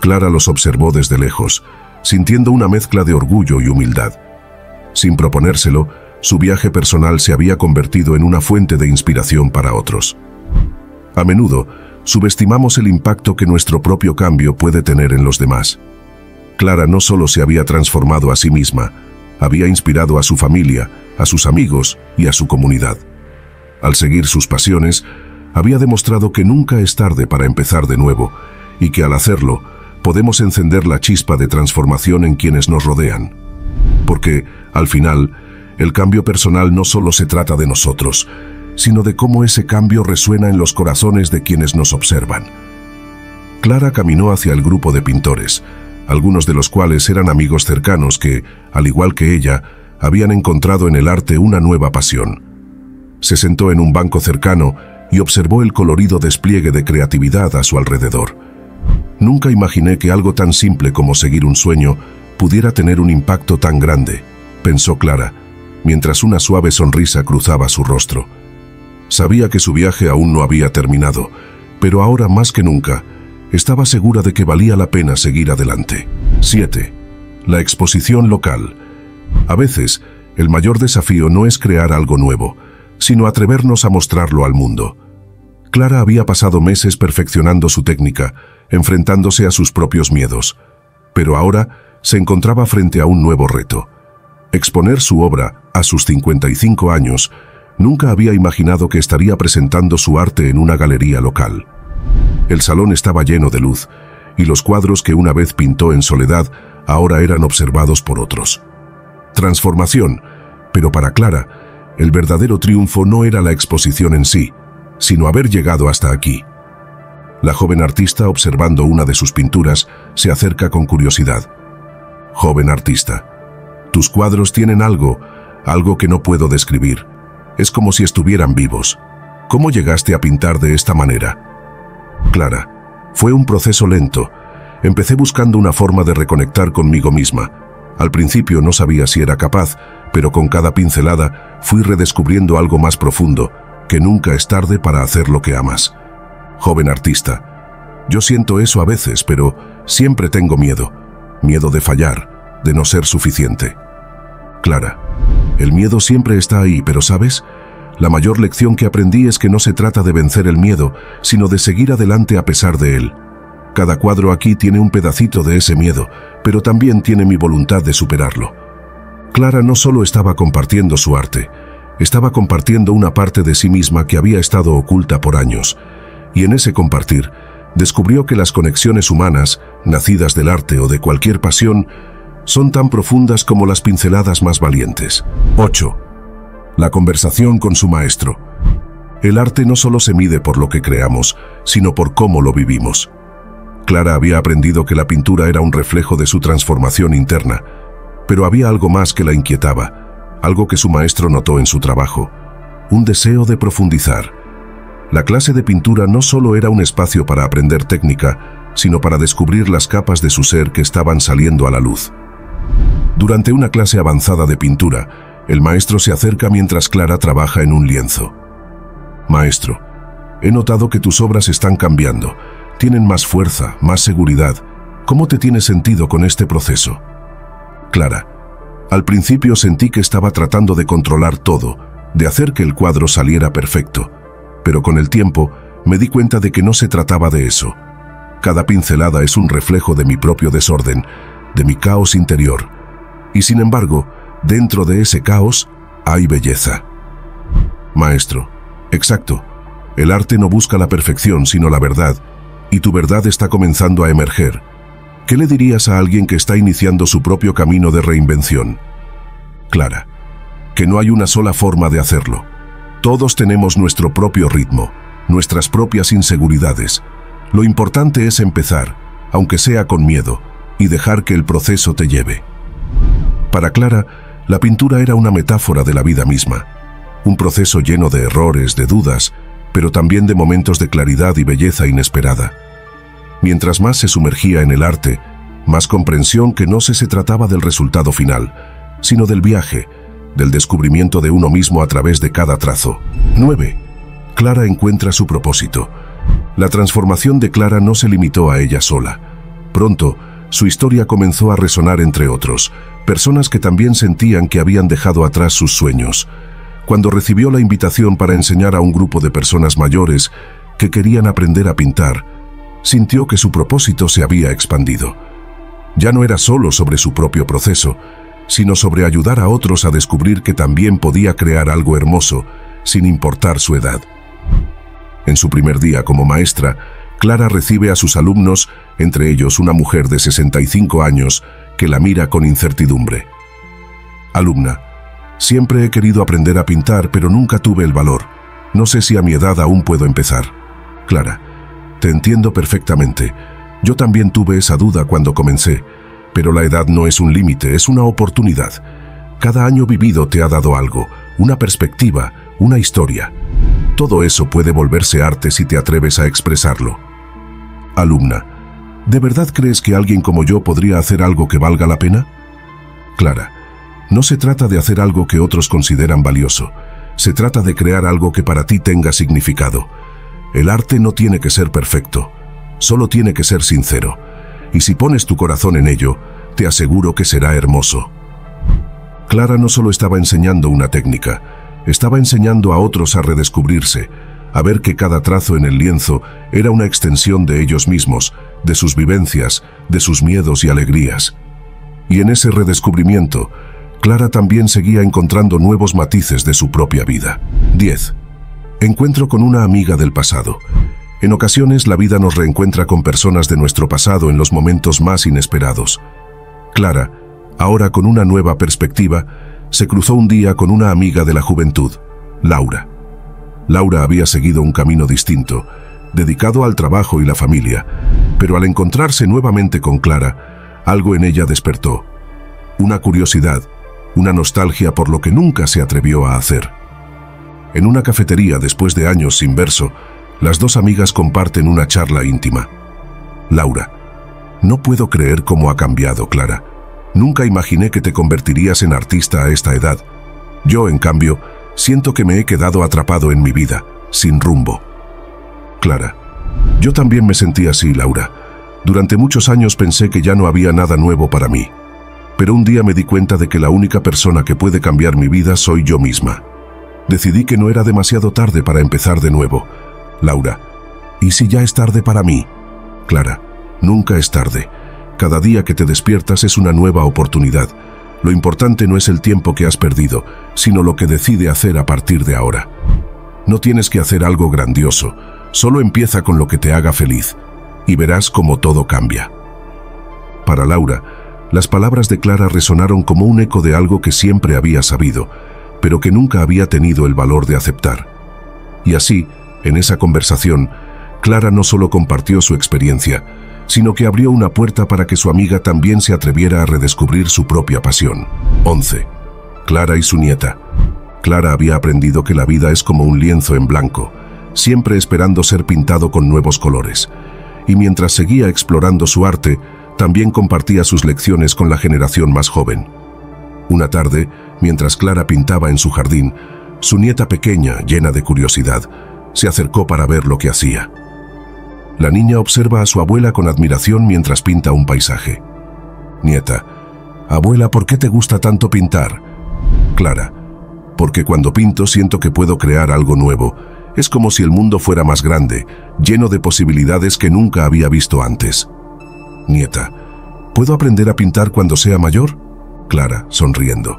Clara los observó desde lejos, sintiendo una mezcla de orgullo y humildad. Sin proponérselo, su viaje personal se había convertido en una fuente de inspiración para otros. A menudo, subestimamos el impacto que nuestro propio cambio puede tener en los demás. Clara no solo se había transformado a sí misma, había inspirado a su familia, a sus amigos y a su comunidad. Al seguir sus pasiones, había demostrado que nunca es tarde para empezar de nuevo y que al hacerlo, podemos encender la chispa de transformación en quienes nos rodean. Porque, al final, el cambio personal no solo se trata de nosotros, sino de cómo ese cambio resuena en los corazones de quienes nos observan. Clara caminó hacia el grupo de pintores, algunos de los cuales eran amigos cercanos que, al igual que ella, habían encontrado en el arte una nueva pasión. Se sentó en un banco cercano y observó el colorido despliegue de creatividad a su alrededor. Nunca imaginé que algo tan simple como seguir un sueño pudiera tener un impacto tan grande, pensó Clara, mientras una suave sonrisa cruzaba su rostro. Sabía que su viaje aún no había terminado, pero ahora más que nunca, estaba segura de que valía la pena seguir adelante. 7. La exposición local. A veces, el mayor desafío no es crear algo nuevo, sino atrevernos a mostrarlo al mundo. Clara había pasado meses perfeccionando su técnica, enfrentándose a sus propios miedos, pero ahora se encontraba frente a un nuevo reto. Exponer su obra a sus 55 años, nunca había imaginado que estaría presentando su arte en una galería local. El salón estaba lleno de luz, y los cuadros que una vez pintó en soledad ahora eran observados por otros. Transformación, pero para Clara, el verdadero triunfo no era la exposición en sí, sino haber llegado hasta aquí. La joven artista, observando una de sus pinturas, se acerca con curiosidad. Joven artista, tus cuadros tienen algo que no puedo describir. Es como si estuvieran vivos. ¿Cómo llegaste a pintar de esta manera? Clara, fue un proceso lento. Empecé buscando una forma de reconectar conmigo misma. Al principio no sabía si era capaz, pero con cada pincelada fui redescubriendo algo más profundo, que nunca es tarde para hacer lo que amas. Joven artista, yo siento eso a veces, pero siempre tengo miedo. Miedo de fallar, de no ser suficiente. Clara, el miedo siempre está ahí, pero ¿sabes? La mayor lección que aprendí es que no se trata de vencer el miedo, sino de seguir adelante a pesar de él. Cada cuadro aquí tiene un pedacito de ese miedo, pero también tiene mi voluntad de superarlo. Clara no solo estaba compartiendo su arte, estaba compartiendo una parte de sí misma que había estado oculta por años. Y en ese compartir, descubrió que las conexiones humanas, nacidas del arte o de cualquier pasión, son tan profundas como las pinceladas más valientes. 8. La conversación con su maestro. El arte no solo se mide por lo que creamos, sino por cómo lo vivimos. Clara había aprendido que la pintura era un reflejo de su transformación interna, pero había algo más que la inquietaba, algo que su maestro notó en su trabajo, un deseo de profundizar. La clase de pintura no solo era un espacio para aprender técnica, sino para descubrir las capas de su ser que estaban saliendo a la luz. Durante una clase avanzada de pintura, el maestro se acerca mientras Clara trabaja en un lienzo. Maestro, he notado que tus obras están cambiando, tienen más fuerza, más seguridad. ¿Cómo te tienes sentido con este proceso? Clara, al principio sentí que estaba tratando de controlar todo, de hacer que el cuadro saliera perfecto, pero con el tiempo me di cuenta de que no se trataba de eso. Cada pincelada es un reflejo de mi propio desorden, de mi caos interior, y sin embargo, dentro de ese caos hay belleza. Maestro, exacto. El arte no busca la perfección, sino la verdad, y tu verdad está comenzando a emerger. ¿Qué le dirías a alguien que está iniciando su propio camino de reinvención? Clara, que no hay una sola forma de hacerlo. Todos tenemos nuestro propio ritmo, nuestras propias inseguridades. Lo importante es empezar, aunque sea con miedo, y dejar que el proceso te lleve. Para Clara, la pintura era una metáfora de la vida misma, un proceso lleno de errores, de dudas, pero también de momentos de claridad y belleza inesperada. Mientras más se sumergía en el arte, más comprensión que no se trataba del resultado final, sino del viaje, del descubrimiento de uno mismo a través de cada trazo. 9. Clara encuentra su propósito. La transformación de Clara no se limitó a ella sola. Pronto, su historia comenzó a resonar entre otros, personas que también sentían que habían dejado atrás sus sueños. Cuando recibió la invitación para enseñar a un grupo de personas mayores que querían aprender a pintar, sintió que su propósito se había expandido. Ya no era solo sobre su propio proceso, sino sobre ayudar a otros a descubrir que también podía crear algo hermoso, sin importar su edad. En su primer día como maestra, Clara recibe a sus alumnos, entre ellos una mujer de 65 años, que la mira con incertidumbre. Alumna, siempre he querido aprender a pintar, pero nunca tuve el valor. No sé si a mi edad aún puedo empezar. Clara, te entiendo perfectamente. Yo también tuve esa duda cuando comencé, pero la edad no es un límite, es una oportunidad. Cada año vivido te ha dado algo, una perspectiva, una historia. Todo eso puede volverse arte si te atreves a expresarlo. Alumna, ¿de verdad crees que alguien como yo podría hacer algo que valga la pena? Clara, no se trata de hacer algo que otros consideran valioso. Se trata de crear algo que para ti tenga significado. El arte no tiene que ser perfecto, solo tiene que ser sincero. Y si pones tu corazón en ello, te aseguro que será hermoso. Clara no solo estaba enseñando una técnica, estaba enseñando a otros a redescubrirse, a ver que cada trazo en el lienzo era una extensión de ellos mismos, de sus vivencias, de sus miedos y alegrías. Y en ese redescubrimiento, Clara también seguía encontrando nuevos matices de su propia vida. 10. Encuentro con una amiga del pasado. En ocasiones la vida nos reencuentra con personas de nuestro pasado en los momentos más inesperados. Clara, ahora con una nueva perspectiva, se cruzó un día con una amiga de la juventud, Laura. Laura había seguido un camino distinto, dedicado al trabajo y la familia, pero al encontrarse nuevamente con Clara, algo en ella despertó. Una curiosidad, una nostalgia por lo que nunca se atrevió a hacer. En una cafetería, después de años sin verso, las dos amigas comparten una charla íntima. Laura, no puedo creer cómo ha cambiado, Clara. Nunca imaginé que te convertirías en artista a esta edad. Yo, en cambio, siento que me he quedado atrapado en mi vida, sin rumbo. Clara, yo también me sentí así, Laura. Durante muchos años pensé que ya no había nada nuevo para mí. Pero un día me di cuenta de que la única persona que puede cambiar mi vida soy yo misma. Decidí que no era demasiado tarde para empezar de nuevo. Laura, ¿y si ya es tarde para mí? Clara, nunca es tarde. Cada día que te despiertas es una nueva oportunidad. Lo importante no es el tiempo que has perdido, sino lo que decide hacer a partir de ahora. No tienes que hacer algo grandioso, solo empieza con lo que te haga feliz, y verás cómo todo cambia. Para Laura, las palabras de Clara resonaron como un eco de algo que siempre había sabido, pero que nunca había tenido el valor de aceptar. Y así, en esa conversación, Clara no solo compartió su experiencia, sino que abrió una puerta para que su amiga también se atreviera a redescubrir su propia pasión. 11. Clara y su nieta. Clara había aprendido que la vida es como un lienzo en blanco, siempre esperando ser pintado con nuevos colores. Y mientras seguía explorando su arte, también compartía sus lecciones con la generación más joven. Una tarde, mientras Clara pintaba en su jardín, su nieta pequeña, llena de curiosidad, se acercó para ver lo que hacía. La niña observa a su abuela con admiración mientras pinta un paisaje. Nieta, abuela, ¿por qué te gusta tanto pintar? Clara, porque cuando pinto siento que puedo crear algo nuevo. Es como si el mundo fuera más grande, lleno de posibilidades que nunca había visto antes. Nieta, ¿puedo aprender a pintar cuando sea mayor? Clara, sonriendo,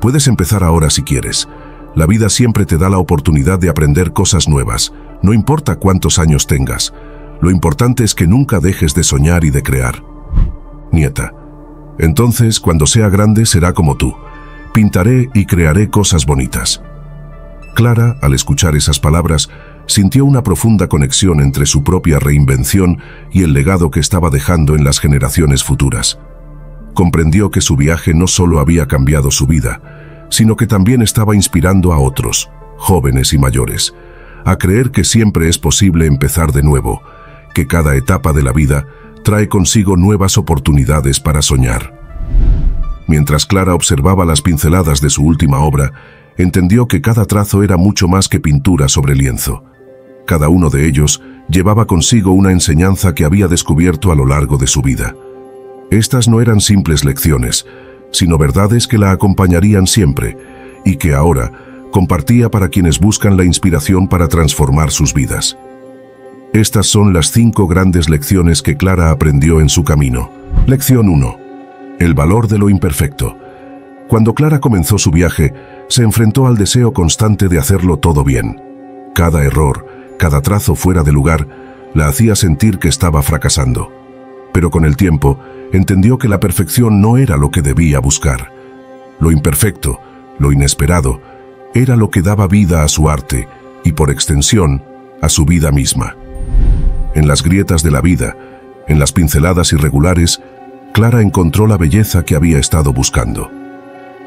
puedes empezar ahora si quieres. La vida siempre te da la oportunidad de aprender cosas nuevas, no importa cuántos años tengas. Lo importante es que nunca dejes de soñar y de crear. Nieta, entonces cuando sea grande será como tú. Pintaré y crearé cosas bonitas. Clara, al escuchar esas palabras, sintió una profunda conexión entre su propia reinvención y el legado que estaba dejando en las generaciones futuras. Comprendió que su viaje no solo había cambiado su vida, sino que también estaba inspirando a otros, jóvenes y mayores, a creer que siempre es posible empezar de nuevo, que cada etapa de la vida trae consigo nuevas oportunidades para soñar. Mientras Clara observaba las pinceladas de su última obra, entendió que cada trazo era mucho más que pintura sobre lienzo. Cada uno de ellos llevaba consigo una enseñanza que había descubierto a lo largo de su vida. Estas no eran simples lecciones, sino verdades que la acompañarían siempre y que ahora compartía para quienes buscan la inspiración para transformar sus vidas. Estas son las 5 grandes lecciones que Clara aprendió en su camino. Lección 1. El valor de lo imperfecto. Cuando Clara comenzó su viaje, se enfrentó al deseo constante de hacerlo todo bien. Cada error, cada trazo fuera de lugar, la hacía sentir que estaba fracasando. Pero con el tiempo, entendió que la perfección no era lo que debía buscar. Lo imperfecto, lo inesperado, era lo que daba vida a su arte y, por extensión, a su vida misma. En las grietas de la vida, en las pinceladas irregulares, Clara encontró la belleza que había estado buscando.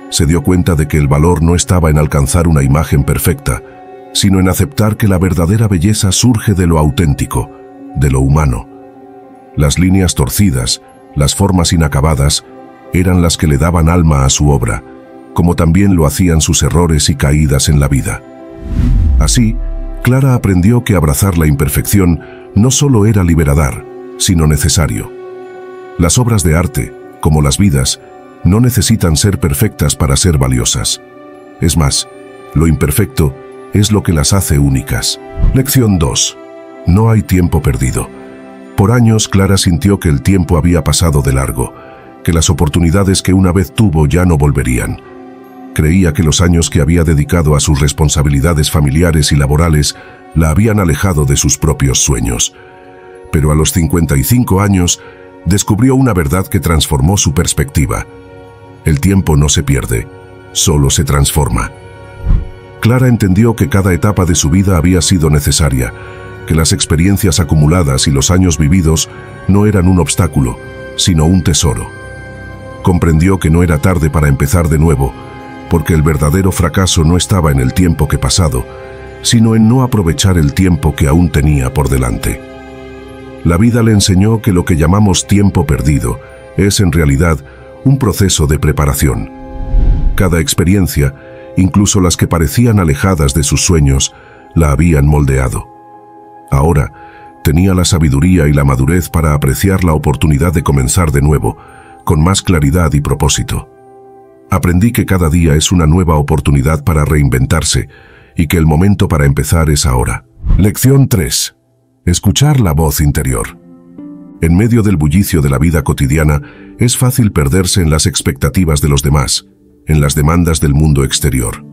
Se dio cuenta de que el valor no estaba en alcanzar una imagen perfecta, sino en aceptar que la verdadera belleza surge de lo auténtico, de lo humano. Las líneas torcidas, las formas inacabadas, eran las que le daban alma a su obra, como también lo hacían sus errores y caídas en la vida. Así, Clara aprendió que abrazar la imperfección no solo era liberador, sino necesario. Las obras de arte, como las vidas, no necesitan ser perfectas para ser valiosas. Es más, lo imperfecto es lo que las hace únicas. Lección 2. No hay tiempo perdido. Por años, Clara sintió que el tiempo había pasado de largo, que las oportunidades que una vez tuvo ya no volverían. Creía que los años que había dedicado a sus responsabilidades familiares y laborales la habían alejado de sus propios sueños. Pero a los 55 años, descubrió una verdad que transformó su perspectiva. El tiempo no se pierde, solo se transforma. Clara entendió que cada etapa de su vida había sido necesaria, que las experiencias acumuladas y los años vividos no eran un obstáculo, sino un tesoro. Comprendió que no era tarde para empezar de nuevo, porque el verdadero fracaso no estaba en el tiempo que pasado, sino en no aprovechar el tiempo que aún tenía por delante. La vida le enseñó que lo que llamamos tiempo perdido es, en realidad, un proceso de preparación. Cada experiencia, incluso las que parecían alejadas de sus sueños, la habían moldeado. Ahora, tenía la sabiduría y la madurez para apreciar la oportunidad de comenzar de nuevo, con más claridad y propósito. Aprendí que cada día es una nueva oportunidad para reinventarse y que el momento para empezar es ahora. Lección 3. Escuchar la voz interior. En medio del bullicio de la vida cotidiana, es fácil perderse en las expectativas de los demás, en las demandas del mundo exterior.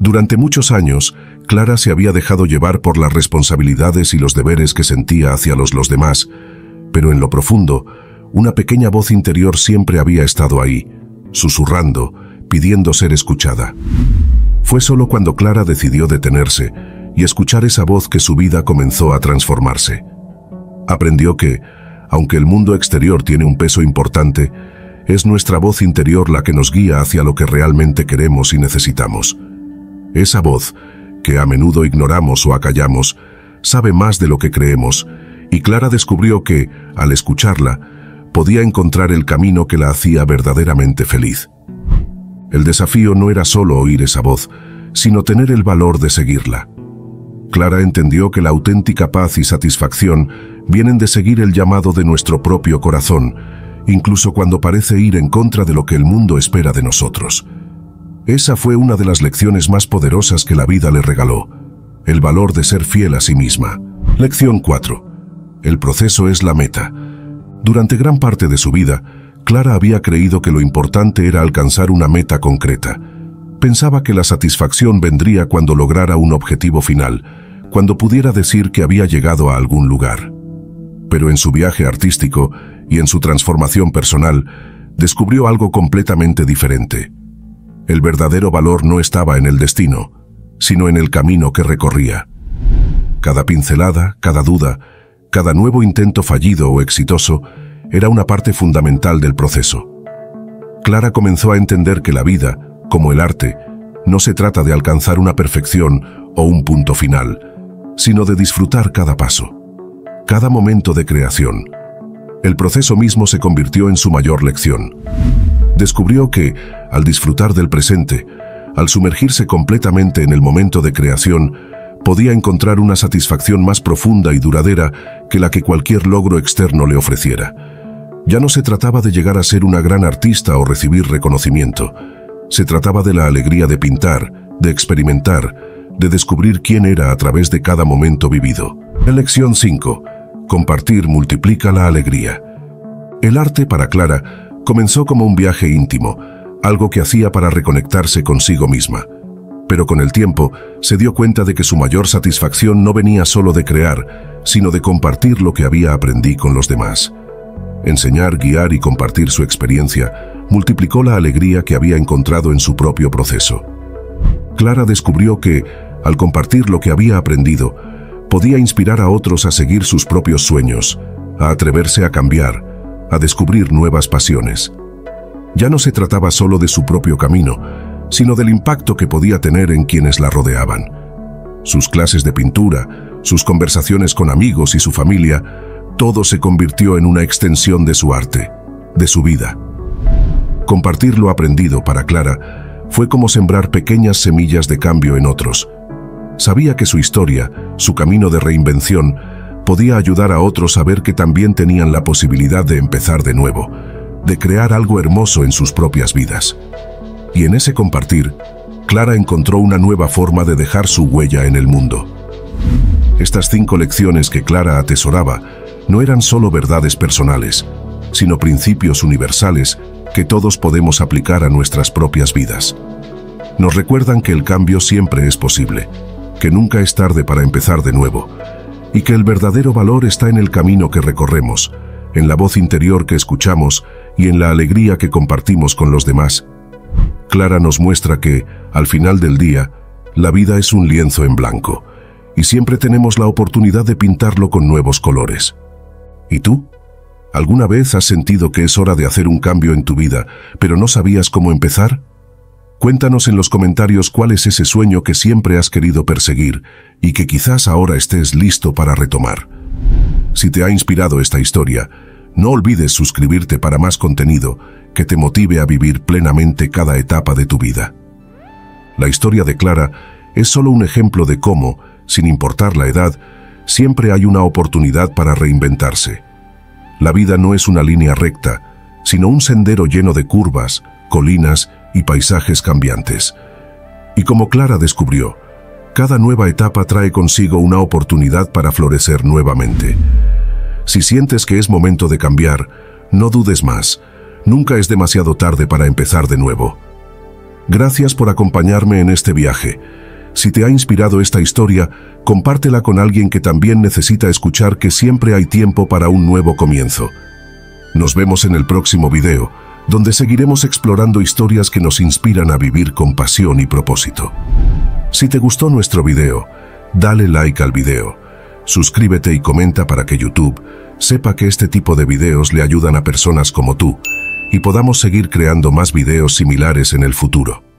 Durante muchos años, Clara se había dejado llevar por las responsabilidades y los deberes que sentía hacia los demás, pero en lo profundo, una pequeña voz interior siempre había estado ahí, susurrando, pidiendo ser escuchada. Fue solo cuando Clara decidió detenerse y escuchar esa voz que su vida comenzó a transformarse. Aprendió que, aunque el mundo exterior tiene un peso importante, es nuestra voz interior la que nos guía hacia lo que realmente queremos y necesitamos. Esa voz, que a menudo ignoramos o acallamos, sabe más de lo que creemos, y Clara descubrió que, al escucharla, podía encontrar el camino que la hacía verdaderamente feliz. El desafío no era solo oír esa voz, sino tener el valor de seguirla. Clara entendió que la auténtica paz y satisfacción vienen de seguir el llamado de nuestro propio corazón, incluso cuando parece ir en contra de lo que el mundo espera de nosotros. Esa fue una de las lecciones más poderosas que la vida le regaló, el valor de ser fiel a sí misma. Lección 4. El proceso es la meta. Durante gran parte de su vida, Clara había creído que lo importante era alcanzar una meta concreta. Pensaba que la satisfacción vendría cuando lograra un objetivo final, cuando pudiera decir que había llegado a algún lugar. Pero en su viaje artístico y en su transformación personal, descubrió algo completamente diferente. El verdadero valor no estaba en el destino, sino en el camino que recorría. Cada pincelada, cada duda, cada nuevo intento fallido o exitoso era una parte fundamental del proceso. Clara comenzó a entender que la vida, como el arte, no se trata de alcanzar una perfección o un punto final, sino de disfrutar cada paso, cada momento de creación. El proceso mismo se convirtió en su mayor lección. Descubrió que, al disfrutar del presente, al sumergirse completamente en el momento de creación, podía encontrar una satisfacción más profunda y duradera que la que cualquier logro externo le ofreciera. Ya no se trataba de llegar a ser una gran artista o recibir reconocimiento. Se trataba de la alegría de pintar, de experimentar, de descubrir quién era a través de cada momento vivido. Lección 5. Compartir multiplica la alegría. El arte para Clara comenzó como un viaje íntimo, algo que hacía para reconectarse consigo misma. Pero con el tiempo, se dio cuenta de que su mayor satisfacción no venía solo de crear, sino de compartir lo que había aprendido con los demás. Enseñar, guiar y compartir su experiencia multiplicó la alegría que había encontrado en su propio proceso. Clara descubrió que, al compartir lo que había aprendido, podía inspirar a otros a seguir sus propios sueños, a atreverse a cambiar, a descubrir nuevas pasiones. Ya no se trataba solo de su propio camino, sino del impacto que podía tener en quienes la rodeaban. Sus clases de pintura, sus conversaciones con amigos y su familia, todo se convirtió en una extensión de su arte, de su vida. Compartir lo aprendido para Clara fue como sembrar pequeñas semillas de cambio en otros. Sabía que su historia, su camino de reinvención, podía ayudar a otros a ver que también tenían la posibilidad de empezar de nuevo, de crear algo hermoso en sus propias vidas. Y en ese compartir, Clara encontró una nueva forma de dejar su huella en el mundo. Estas 5 lecciones que Clara atesoraba no eran solo verdades personales, sino principios universales que todos podemos aplicar a nuestras propias vidas. Nos recuerdan que el cambio siempre es posible, que nunca es tarde para empezar de nuevo, y que el verdadero valor está en el camino que recorremos, en la voz interior que escuchamos y en la alegría que compartimos con los demás. Clara nos muestra que, al final del día, la vida es un lienzo en blanco, y siempre tenemos la oportunidad de pintarlo con nuevos colores. ¿Y tú? ¿Alguna vez has sentido que es hora de hacer un cambio en tu vida, pero no sabías cómo empezar? Cuéntanos en los comentarios cuál es ese sueño que siempre has querido perseguir y que quizás ahora estés listo para retomar. Si te ha inspirado esta historia, no olvides suscribirte para más contenido que te motive a vivir plenamente cada etapa de tu vida. La historia de Clara es solo un ejemplo de cómo, sin importar la edad, siempre hay una oportunidad para reinventarse. La vida no es una línea recta, sino un sendero lleno de curvas, colinas y paisajes cambiantes. Y como Clara descubrió, cada nueva etapa trae consigo una oportunidad para florecer nuevamente. Si sientes que es momento de cambiar, no dudes más. Nunca es demasiado tarde para empezar de nuevo. Gracias por acompañarme en este viaje. Si te ha inspirado esta historia, compártela con alguien que también necesita escuchar que siempre hay tiempo para un nuevo comienzo. Nos vemos en el próximo video, donde seguiremos explorando historias que nos inspiran a vivir con pasión y propósito. Si te gustó nuestro video, dale like al video, suscríbete y comenta para que YouTube sepa que este tipo de videos le ayudan a personas como tú y podamos seguir creando más videos similares en el futuro.